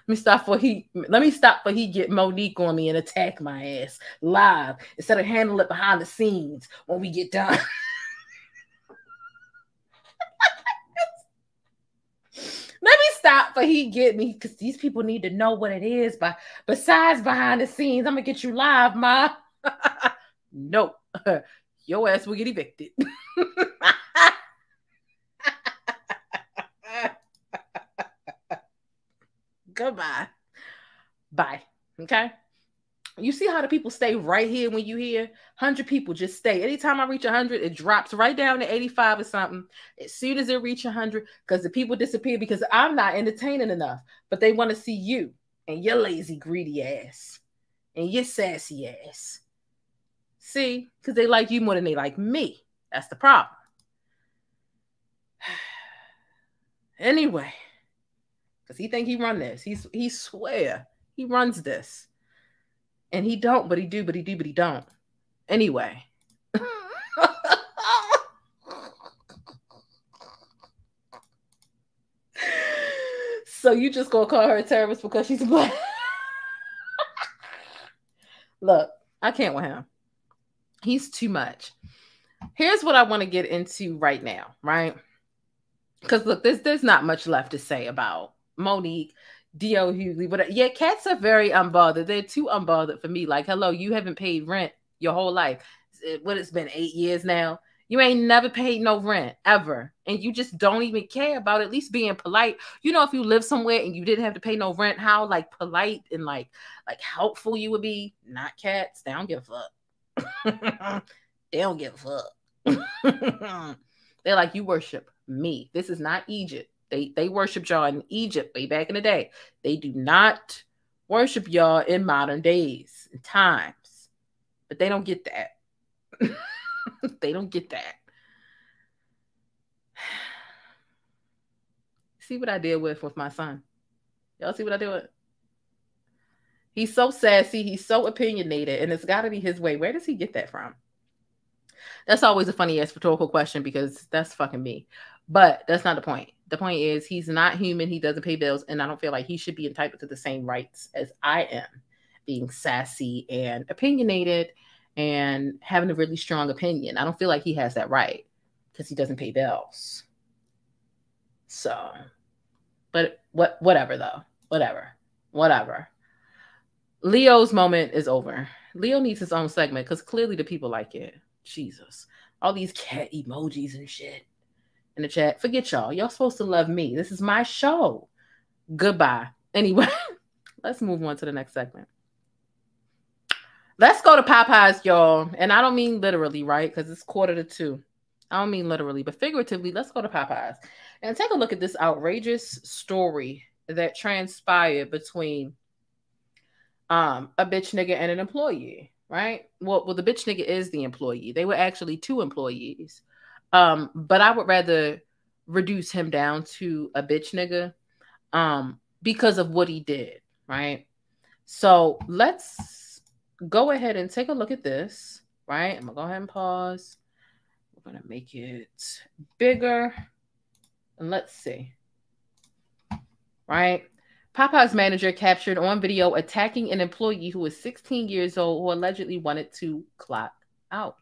me stop before he get Monique on me and attack my ass live instead of handle it behind the scenes when we get done. Let me stop for he get me because these people need to know what it is. But besides behind the scenes, I'm going to get you live, ma. Nope. Your ass will get evicted. Goodbye. Bye. Okay? You see how the people stay right here when you hear? 100 people just stay. Anytime I reach 100, it drops right down to 85 or something. As soon as it reaches 100, because the people disappear because I'm not entertaining enough. But they want to see you and your lazy, greedy ass and your sassy ass. See? Because they like you more than they like me. That's the problem. Anyway. Because he think he run this. He swear he runs this. And he don't, but he do, but he do, but he don't. Anyway. So you just gonna call her a terrorist because she's black? Look, I can't with him. He's too much. Here's what I want to get into right now, right? Because look, there's not much left to say about Monique, D.L. Hughley, but yeah, cats are very unbothered. They're too unbothered for me. Like, hello, you haven't paid rent your whole life. It's been 8 years now. You ain't never paid no rent ever. And you just don't even care about at least being polite. You know, if you live somewhere and you didn't have to pay no rent, how like polite and like helpful you would be. Not cats. They don't give a fuck. They don't give a fuck. They're like, you worship me. This is not Egypt. They worship y'all in Egypt way back in the day. They do not worship y'all in modern days and times. But they don't get that. They don't get that. See what I deal with my son. Y'all see what I doing? He's so sassy. He's so opinionated. And it's got to be his way. Where does he get that from? That's always a funny ass rhetorical question because that's fucking me. But that's not the point. The point is he's not human. He doesn't pay bills. And I don't feel like he should be entitled to the same rights as I am. Being sassy and opinionated and having a really strong opinion. I don't feel like he has that right because he doesn't pay bills. So, but whatever though. Whatever. Leo's moment is over. Leo needs his own segment because clearly the people like it. Jesus. All these cat emojis and shit in the chat. Forget y'all. Y'all supposed to love me. This is my show. Goodbye. Anyway, let's move on to the next segment. Let's go to Popeyes, y'all. And I don't mean literally, right? Because it's 1:45. I don't mean literally, but figuratively, let's go to Popeyes and take a look at this outrageous story that transpired between a bitch nigga and an employee, right? Well, the bitch nigga is the employee. They were actually two employees. But I would rather reduce him down to a bitch nigga because of what he did, right? So let's go ahead and take a look at this, right? I'm gonna go ahead and pause. We're gonna make it bigger. And let's see, right? Popeye's manager captured on video attacking an employee who was 16 years old who allegedly wanted to clock out.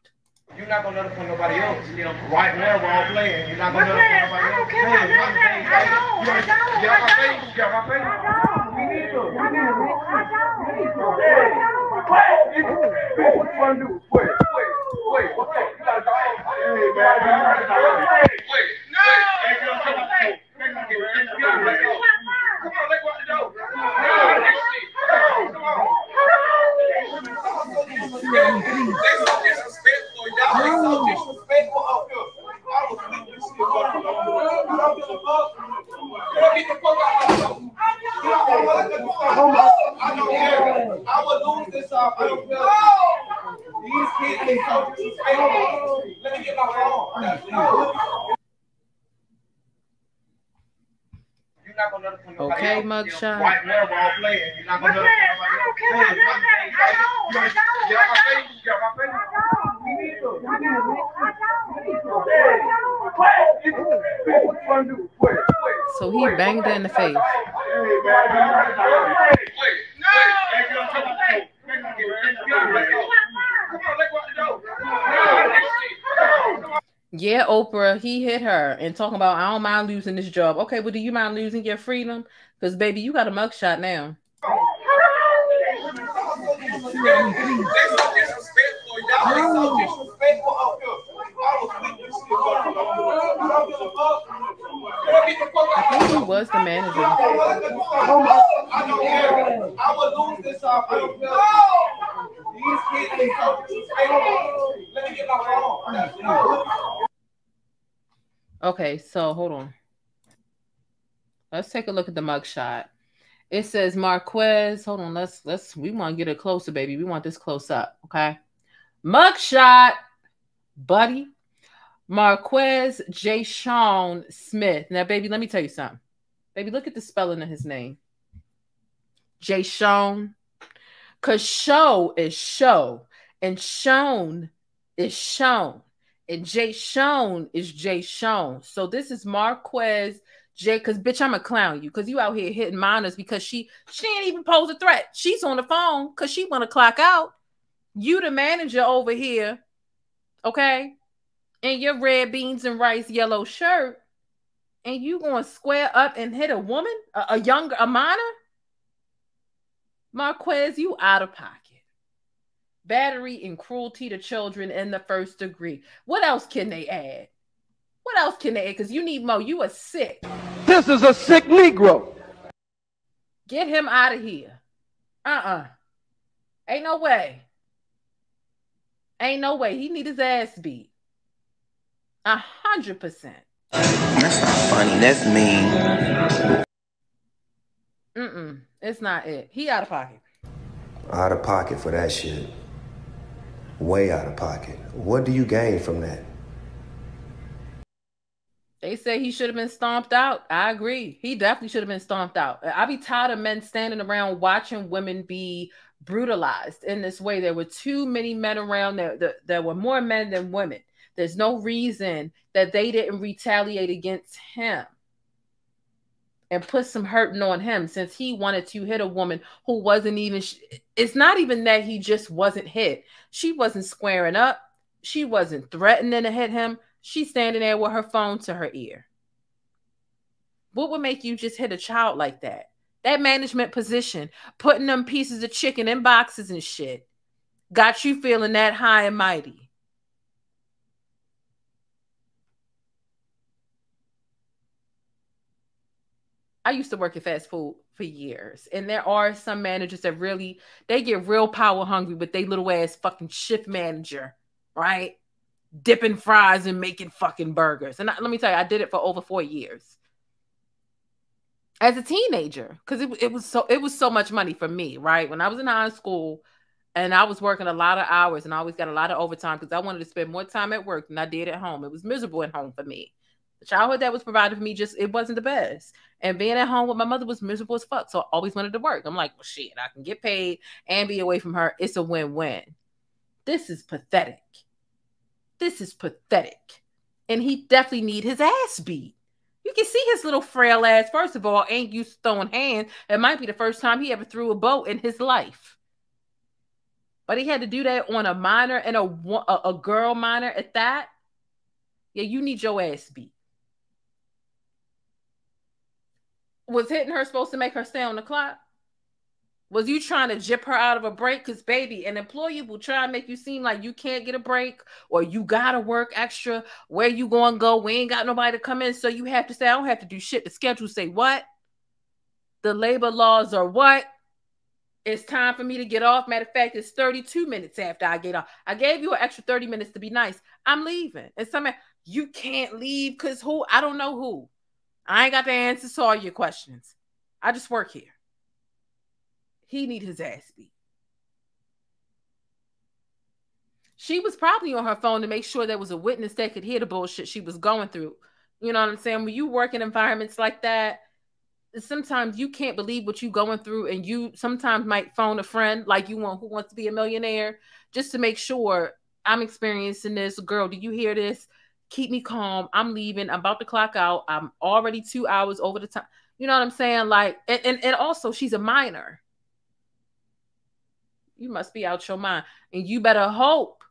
You're not going to notify nobody else. You know, right now, wrong playing. You're not going to notify nobody else. I don't care about nothing. I don't. Come on, let's go out the door. I don't. Okay, mugshot. Right now, ball playing. You're not going to. I don't care about nothing. I don't. So he banged her in the face. Yeah, Oprah, he hit her and talking about, I don't mind losing this job. Okay, well, do you mind losing your freedom? Because, baby, you got a mugshot now. I think he was the manager. Okay, so hold on. Let's take a look at the mugshot. It says Marquez. Hold on, we want to get it closer, baby. We want this close up, okay? Mugshot, buddy. Marquez J. Sean Smith. Now, baby, let me tell you something. Baby, look at the spelling of his name. J. Sean. Because show is show. And shown is shown. And J. Sean is J. Sean. So this is Marquez J. Because, bitch, I'm a clown you. Because you out here hitting minors because she ain't even pose a threat. She's on the phone because she want to clock out. You the manager over here. Okay? In your red beans and rice yellow shirt, and you gonna square up and hit a woman, a minor? Marquez, you out of pocket. Battery and cruelty to children in the first degree. What else can they add? Because you need more. You are sick. This is a sick Negro. Get him out of here. Ain't no way. He need his ass beat. 100%. That's not funny. That's mean. It's not it. He out of pocket. Out of pocket for that shit. Way out of pocket. What do you gain from that? They say he should have been stomped out. I agree. He definitely should have been stomped out. I be tired of men standing around watching women be brutalized in this way. There were too many men around. There were more men than women. There's no reason that they didn't retaliate against him and put some hurting on him, since he wanted to hit a woman who wasn't even... It's not even that he just wasn't hit. She wasn't squaring up. She wasn't threatening to hit him. She's standing there with her phone to her ear. What would make you just hit a child like that? That management position, putting them pieces of chicken in boxes and shit, got you feeling that high and mighty. I used to work at fast food for years, and there are some managers that really, they get real power hungry with their little ass fucking shift manager, right? Dipping fries and making fucking burgers. And let me tell you, I did it for over 4 years as a teenager, because it was so much money for me, right? When I was in high school and I was working a lot of hours, and I always got a lot of overtime because I wanted to spend more time at work than I did at home. It was miserable at home for me. The childhood that was provided for me, just, it wasn't the best. And being at home with my mother was miserable as fuck. So I always wanted to work. I'm like, well, shit, I can get paid and be away from her. It's a win-win. This is pathetic. This is pathetic. And he definitely need his ass beat. You can see his little frail ass. First of all, ain't used to throwing hands. It might be the first time he ever threw a boat in his life. But he had to do that on a minor, and a girl minor at that. Yeah, you need your ass beat. Was hitting her supposed to make her stay on the clock? Was you trying to jip her out of a break? Because, baby, an employee will try and make you seem like you can't get a break, or you got to work extra. Where you going to go? We ain't got nobody to come in, so you have to say, I don't have to do shit. The schedule say what? The labor laws are what? It's time for me to get off. Matter of fact, it's 32 minutes after I get off. I gave you an extra 30 minutes to be nice. I'm leaving. And some, you can't leave because who? I don't know who. I ain't got the answers to all your questions. I just work here. He need his ass beat. She was probably on her phone to make sure there was a witness that could hear the bullshit she was going through. You know what I'm saying? When you work in environments like that, sometimes you can't believe what you're going through, and you sometimes might phone a friend like you want, Who Wants to Be a Millionaire, just to make sure, I'm experiencing this. Girl, do you hear this? Keep me calm. I'm leaving. I'm about to clock out. I'm already 2 hours over the time. You know what I'm saying? Like, and also, she's a minor. You must be out your mind. And you better hope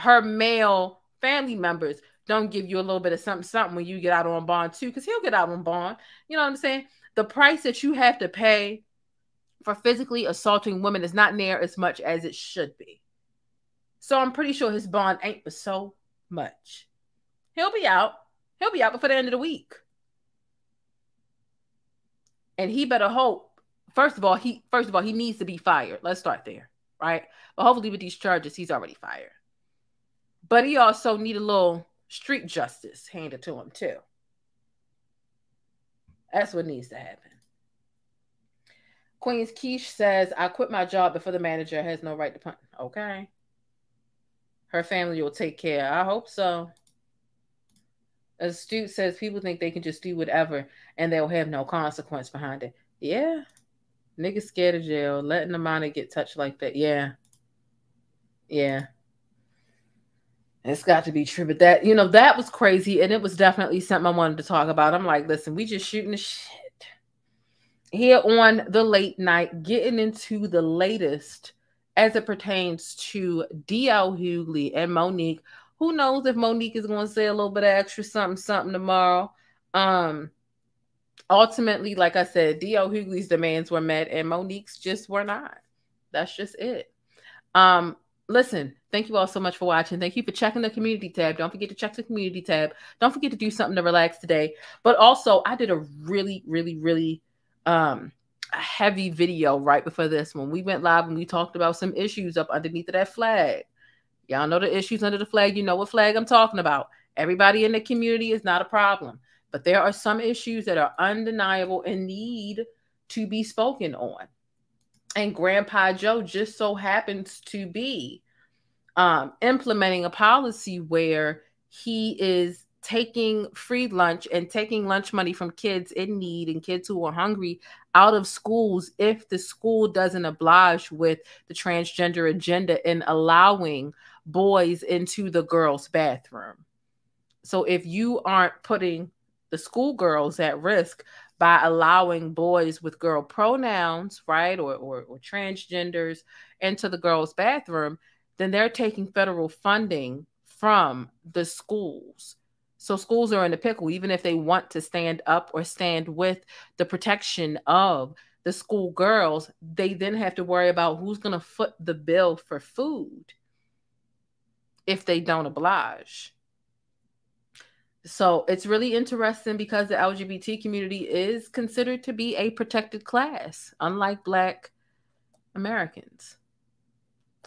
her male family members don't give you a little bit of something, something when you get out on bond too, because he'll get out on bond. You know what I'm saying? The price that you have to pay for physically assaulting women is not near as much as it should be. So I'm pretty sure his bond ain't for so much. He'll be out. He'll be out before the end of the week. And he better hope. First of all, he needs to be fired. Let's start there, right? But hopefully with these charges, he's already fired. But he also need a little street justice handed to him too. That's what needs to happen. Queens Keish says, I quit my job before the manager has no right to punch. Okay. Her family will take care. I hope so. Astute says, people think they can just do whatever and they'll have no consequence behind it. Yeah. Niggas scared of jail. Letting the minor get touched like that. Yeah. Yeah. It's got to be true. But that, you know, that was crazy. And it was definitely something I wanted to talk about. I'm like, listen, we just shooting the shit here on the late night, getting into the latest as it pertains to D.L. Hughley and Monique. Who knows if Monique is going to say a little bit of extra something tomorrow. Ultimately, like I said, D.L. Hughley's demands were met and Monique's just were not. That's just it. Listen, thank you all so much for watching. Thank you for checking the community tab. Don't forget to check the community tab. Don't forget to do something to relax today. But also, I did a really, really, really heavy video right before this when we went live and we talked about some issues up underneath of that flag. Y'all know the issues under the flag. You know what flag I'm talking about. Everybody in the community is not a problem. But there are some issues that are undeniable and need to be spoken on. And Grandpa Joe just so happens to be implementing a policy where he is taking free lunch and taking lunch money from kids in need and kids who are hungry out of schools if the school doesn't oblige with the transgender agenda in allowing boys into the girls' bathroom. So if you aren't putting the schoolgirls at risk by allowing boys with girl pronouns, right, or transgenders into the girls' bathroom, then they're taking federal funding from the schools. So schools are in a pickle, even if they want to stand up or stand with the protection of the school girls, they then have to worry about who's going to foot the bill for food if they don't oblige. So it's really interesting because the LGBT community is considered to be a protected class, unlike Black Americans.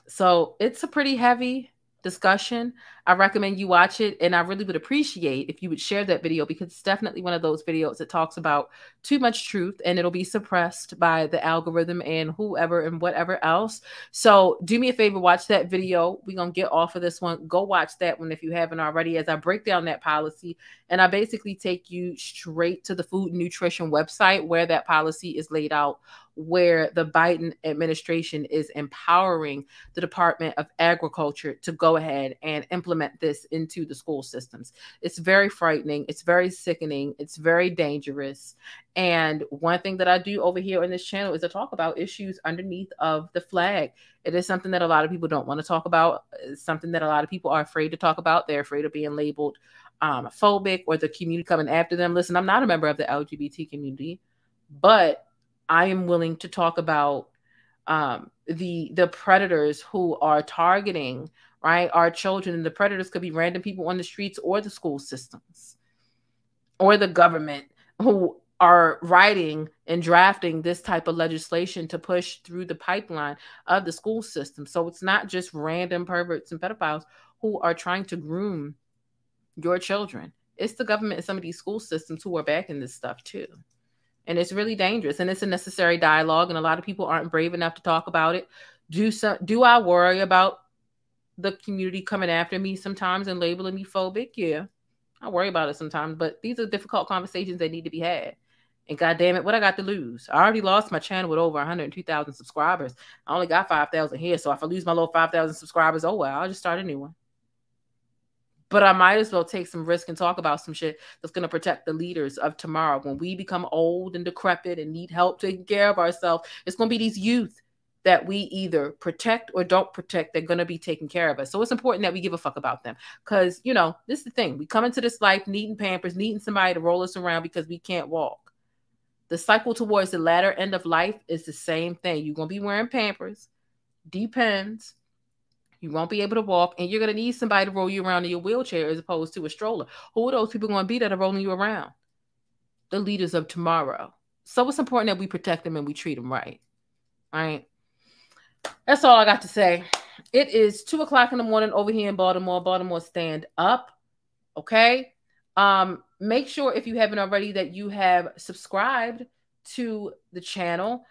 So it's a pretty heavy discussion. I recommend you watch it, and I really would appreciate if you would share that video because it's definitely one of those videos that talks about too much truth, and it'll be suppressed by the algorithm and whoever and whatever else. So do me a favor, watch that video. We're going to get off of this one. Go watch that one if you haven't already as I break down that policy, and I basically take you straight to the Food and Nutrition website where that policy is laid out, where the Biden administration is empowering the Department of Agriculture to go ahead and implement this into the school systems. It's very frightening. It's very sickening. It's very dangerous. And one thing that I do over here on this channel is to talk about issues underneath of the flag. It is something that a lot of people don't want to talk about. It's something that a lot of people are afraid to talk about. They're afraid of being labeled phobic or the community coming after them. Listen, I'm not a member of the LGBT community, but I am willing to talk about the predators who are targeting, right, our children. And the predators could be random people on the streets or the school systems or the government who are writing and drafting this type of legislation to push through the pipeline of the school system. So it's not just random perverts and pedophiles who are trying to groom your children. It's the government and some of these school systems who are backing this stuff too. And it's really dangerous, and it's a necessary dialogue, and a lot of people aren't brave enough to talk about it. Do I worry about the community coming after me sometimes and labeling me phobic? Yeah, I worry about it sometimes, but these are difficult conversations that need to be had. And God damn it, what I got to lose? I already lost my channel with over 102,000 subscribers. I only got 5,000 here, so if I lose my little 5,000 subscribers, oh well, I'll just start a new one. But I might as well take some risk and talk about some shit that's going to protect the leaders of tomorrow. When we become old and decrepit and need help taking care of ourselves, it's going to be these youth that we either protect or don't protect. They're going to be taking care of us. So it's important that we give a fuck about them because, you know, this is the thing. We come into this life needing Pampers, needing somebody to roll us around because we can't walk. The cycle towards the latter end of life is the same thing. You're going to be wearing Pampers, Depends. You won't be able to walk, and you're going to need somebody to roll you around in your wheelchair as opposed to a stroller. Who are those people going to be that are rolling you around? The leaders of tomorrow. So it's important that we protect them and we treat them right. All right. That's all I got to say. It is 2 o'clock in the morning over here in Baltimore. Baltimore, stand up. Okay. Make sure if you haven't already that you have subscribed to the channel.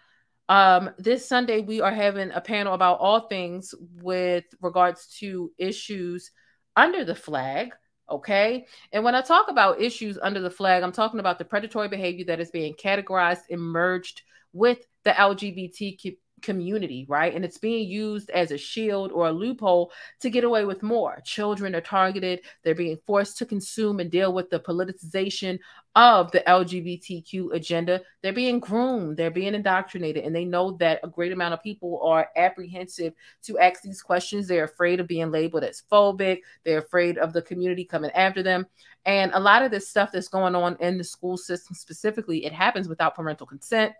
This Sunday, we are having a panel about all things with regards to issues under the flag, okay? And when I talk about issues under the flag, I'm talking about the predatory behavior that is being categorized and merged with the LGBT community, right? And it's being used as a shield or a loophole to get away with more. Children are targeted. They're being forced to consume and deal with the politicization of the LGBTQ agenda. They're being groomed, they're being indoctrinated, and they know that a great amount of people are apprehensive to ask these questions. They're afraid of being labeled as phobic. They're afraid of the community coming after them. And a lot of this stuff that's going on in the school system specifically, it happens without parental consent.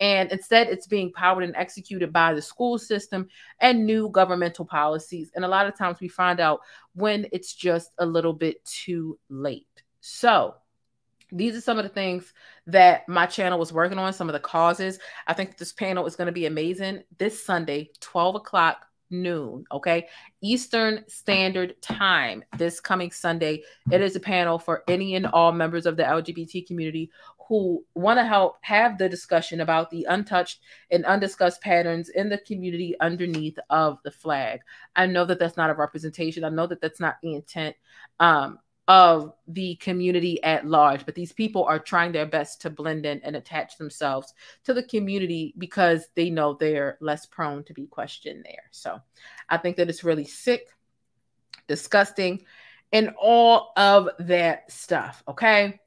And instead, it's being powered and executed by the school system and new governmental policies. And a lot of times we find out when it's just a little bit too late. So these are some of the things that my channel was working on, some of the causes. I think this panel is going to be amazing this Sunday, 12 o'clock noon, okay? Eastern Standard Time this coming Sunday. It is a panel for any and all members of the LGBT community who want to help have the discussion about the untouched and undiscussed patterns in the community underneath of the flag. I know that that's not a representation. I know that that's not the intent. of the community at large. But these people are trying their best to blend in and attach themselves to the community because they know they're less prone to be questioned there. So I think that it's really sick, disgusting, and all of that stuff. Okay.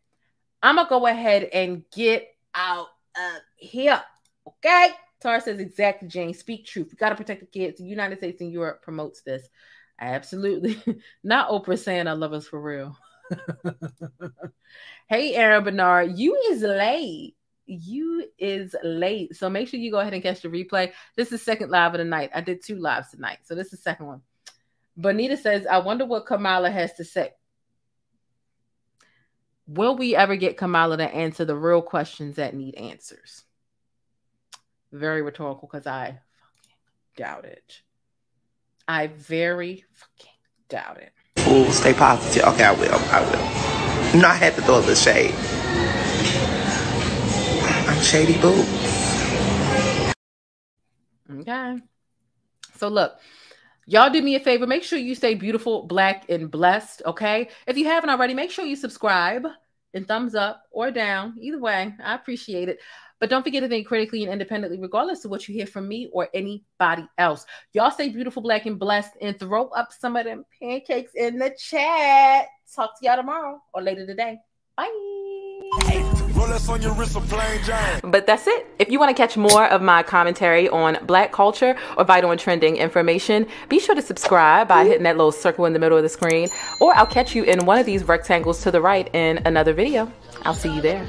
I'm going to go ahead and get out of here. Okay. Tara says, exactly, Jane, speak truth. We got to protect the kids. The United States and Europe promotes this. Absolutely. Not Oprah saying I love us for real. Hey, Aaron Bernard, you is late. You is late. So make sure you go ahead and catch the replay. This is second live of the night. I did two lives tonight. So this is the second one. Bonita says, I wonder what Kamala has to say. Will we ever get Kamala to answer the real questions that need answers? Very rhetorical, because I fucking doubt it. I very fucking doubt it. Ooh, stay positive. Okay, I will. I will. No, I had to throw a little shade. I'm shady boo. Okay. So look. Y'all do me a favor. Make sure you stay beautiful, black, and blessed, okay? If you haven't already, make sure you subscribe and thumbs up or down. Either way, I appreciate it. But don't forget to think critically and independently, regardless of what you hear from me or anybody else. Y'all stay beautiful, black, and blessed, and throw up some of them pancakes in the chat. Talk to y'all tomorrow or later today. Bye. But that's it. If you want to catch more of my commentary on Black culture or vital and trending information, be sure to subscribe by hitting that little circle in the middle of the screen, or I'll catch you in one of these rectangles to the right in another video. I'll see you there.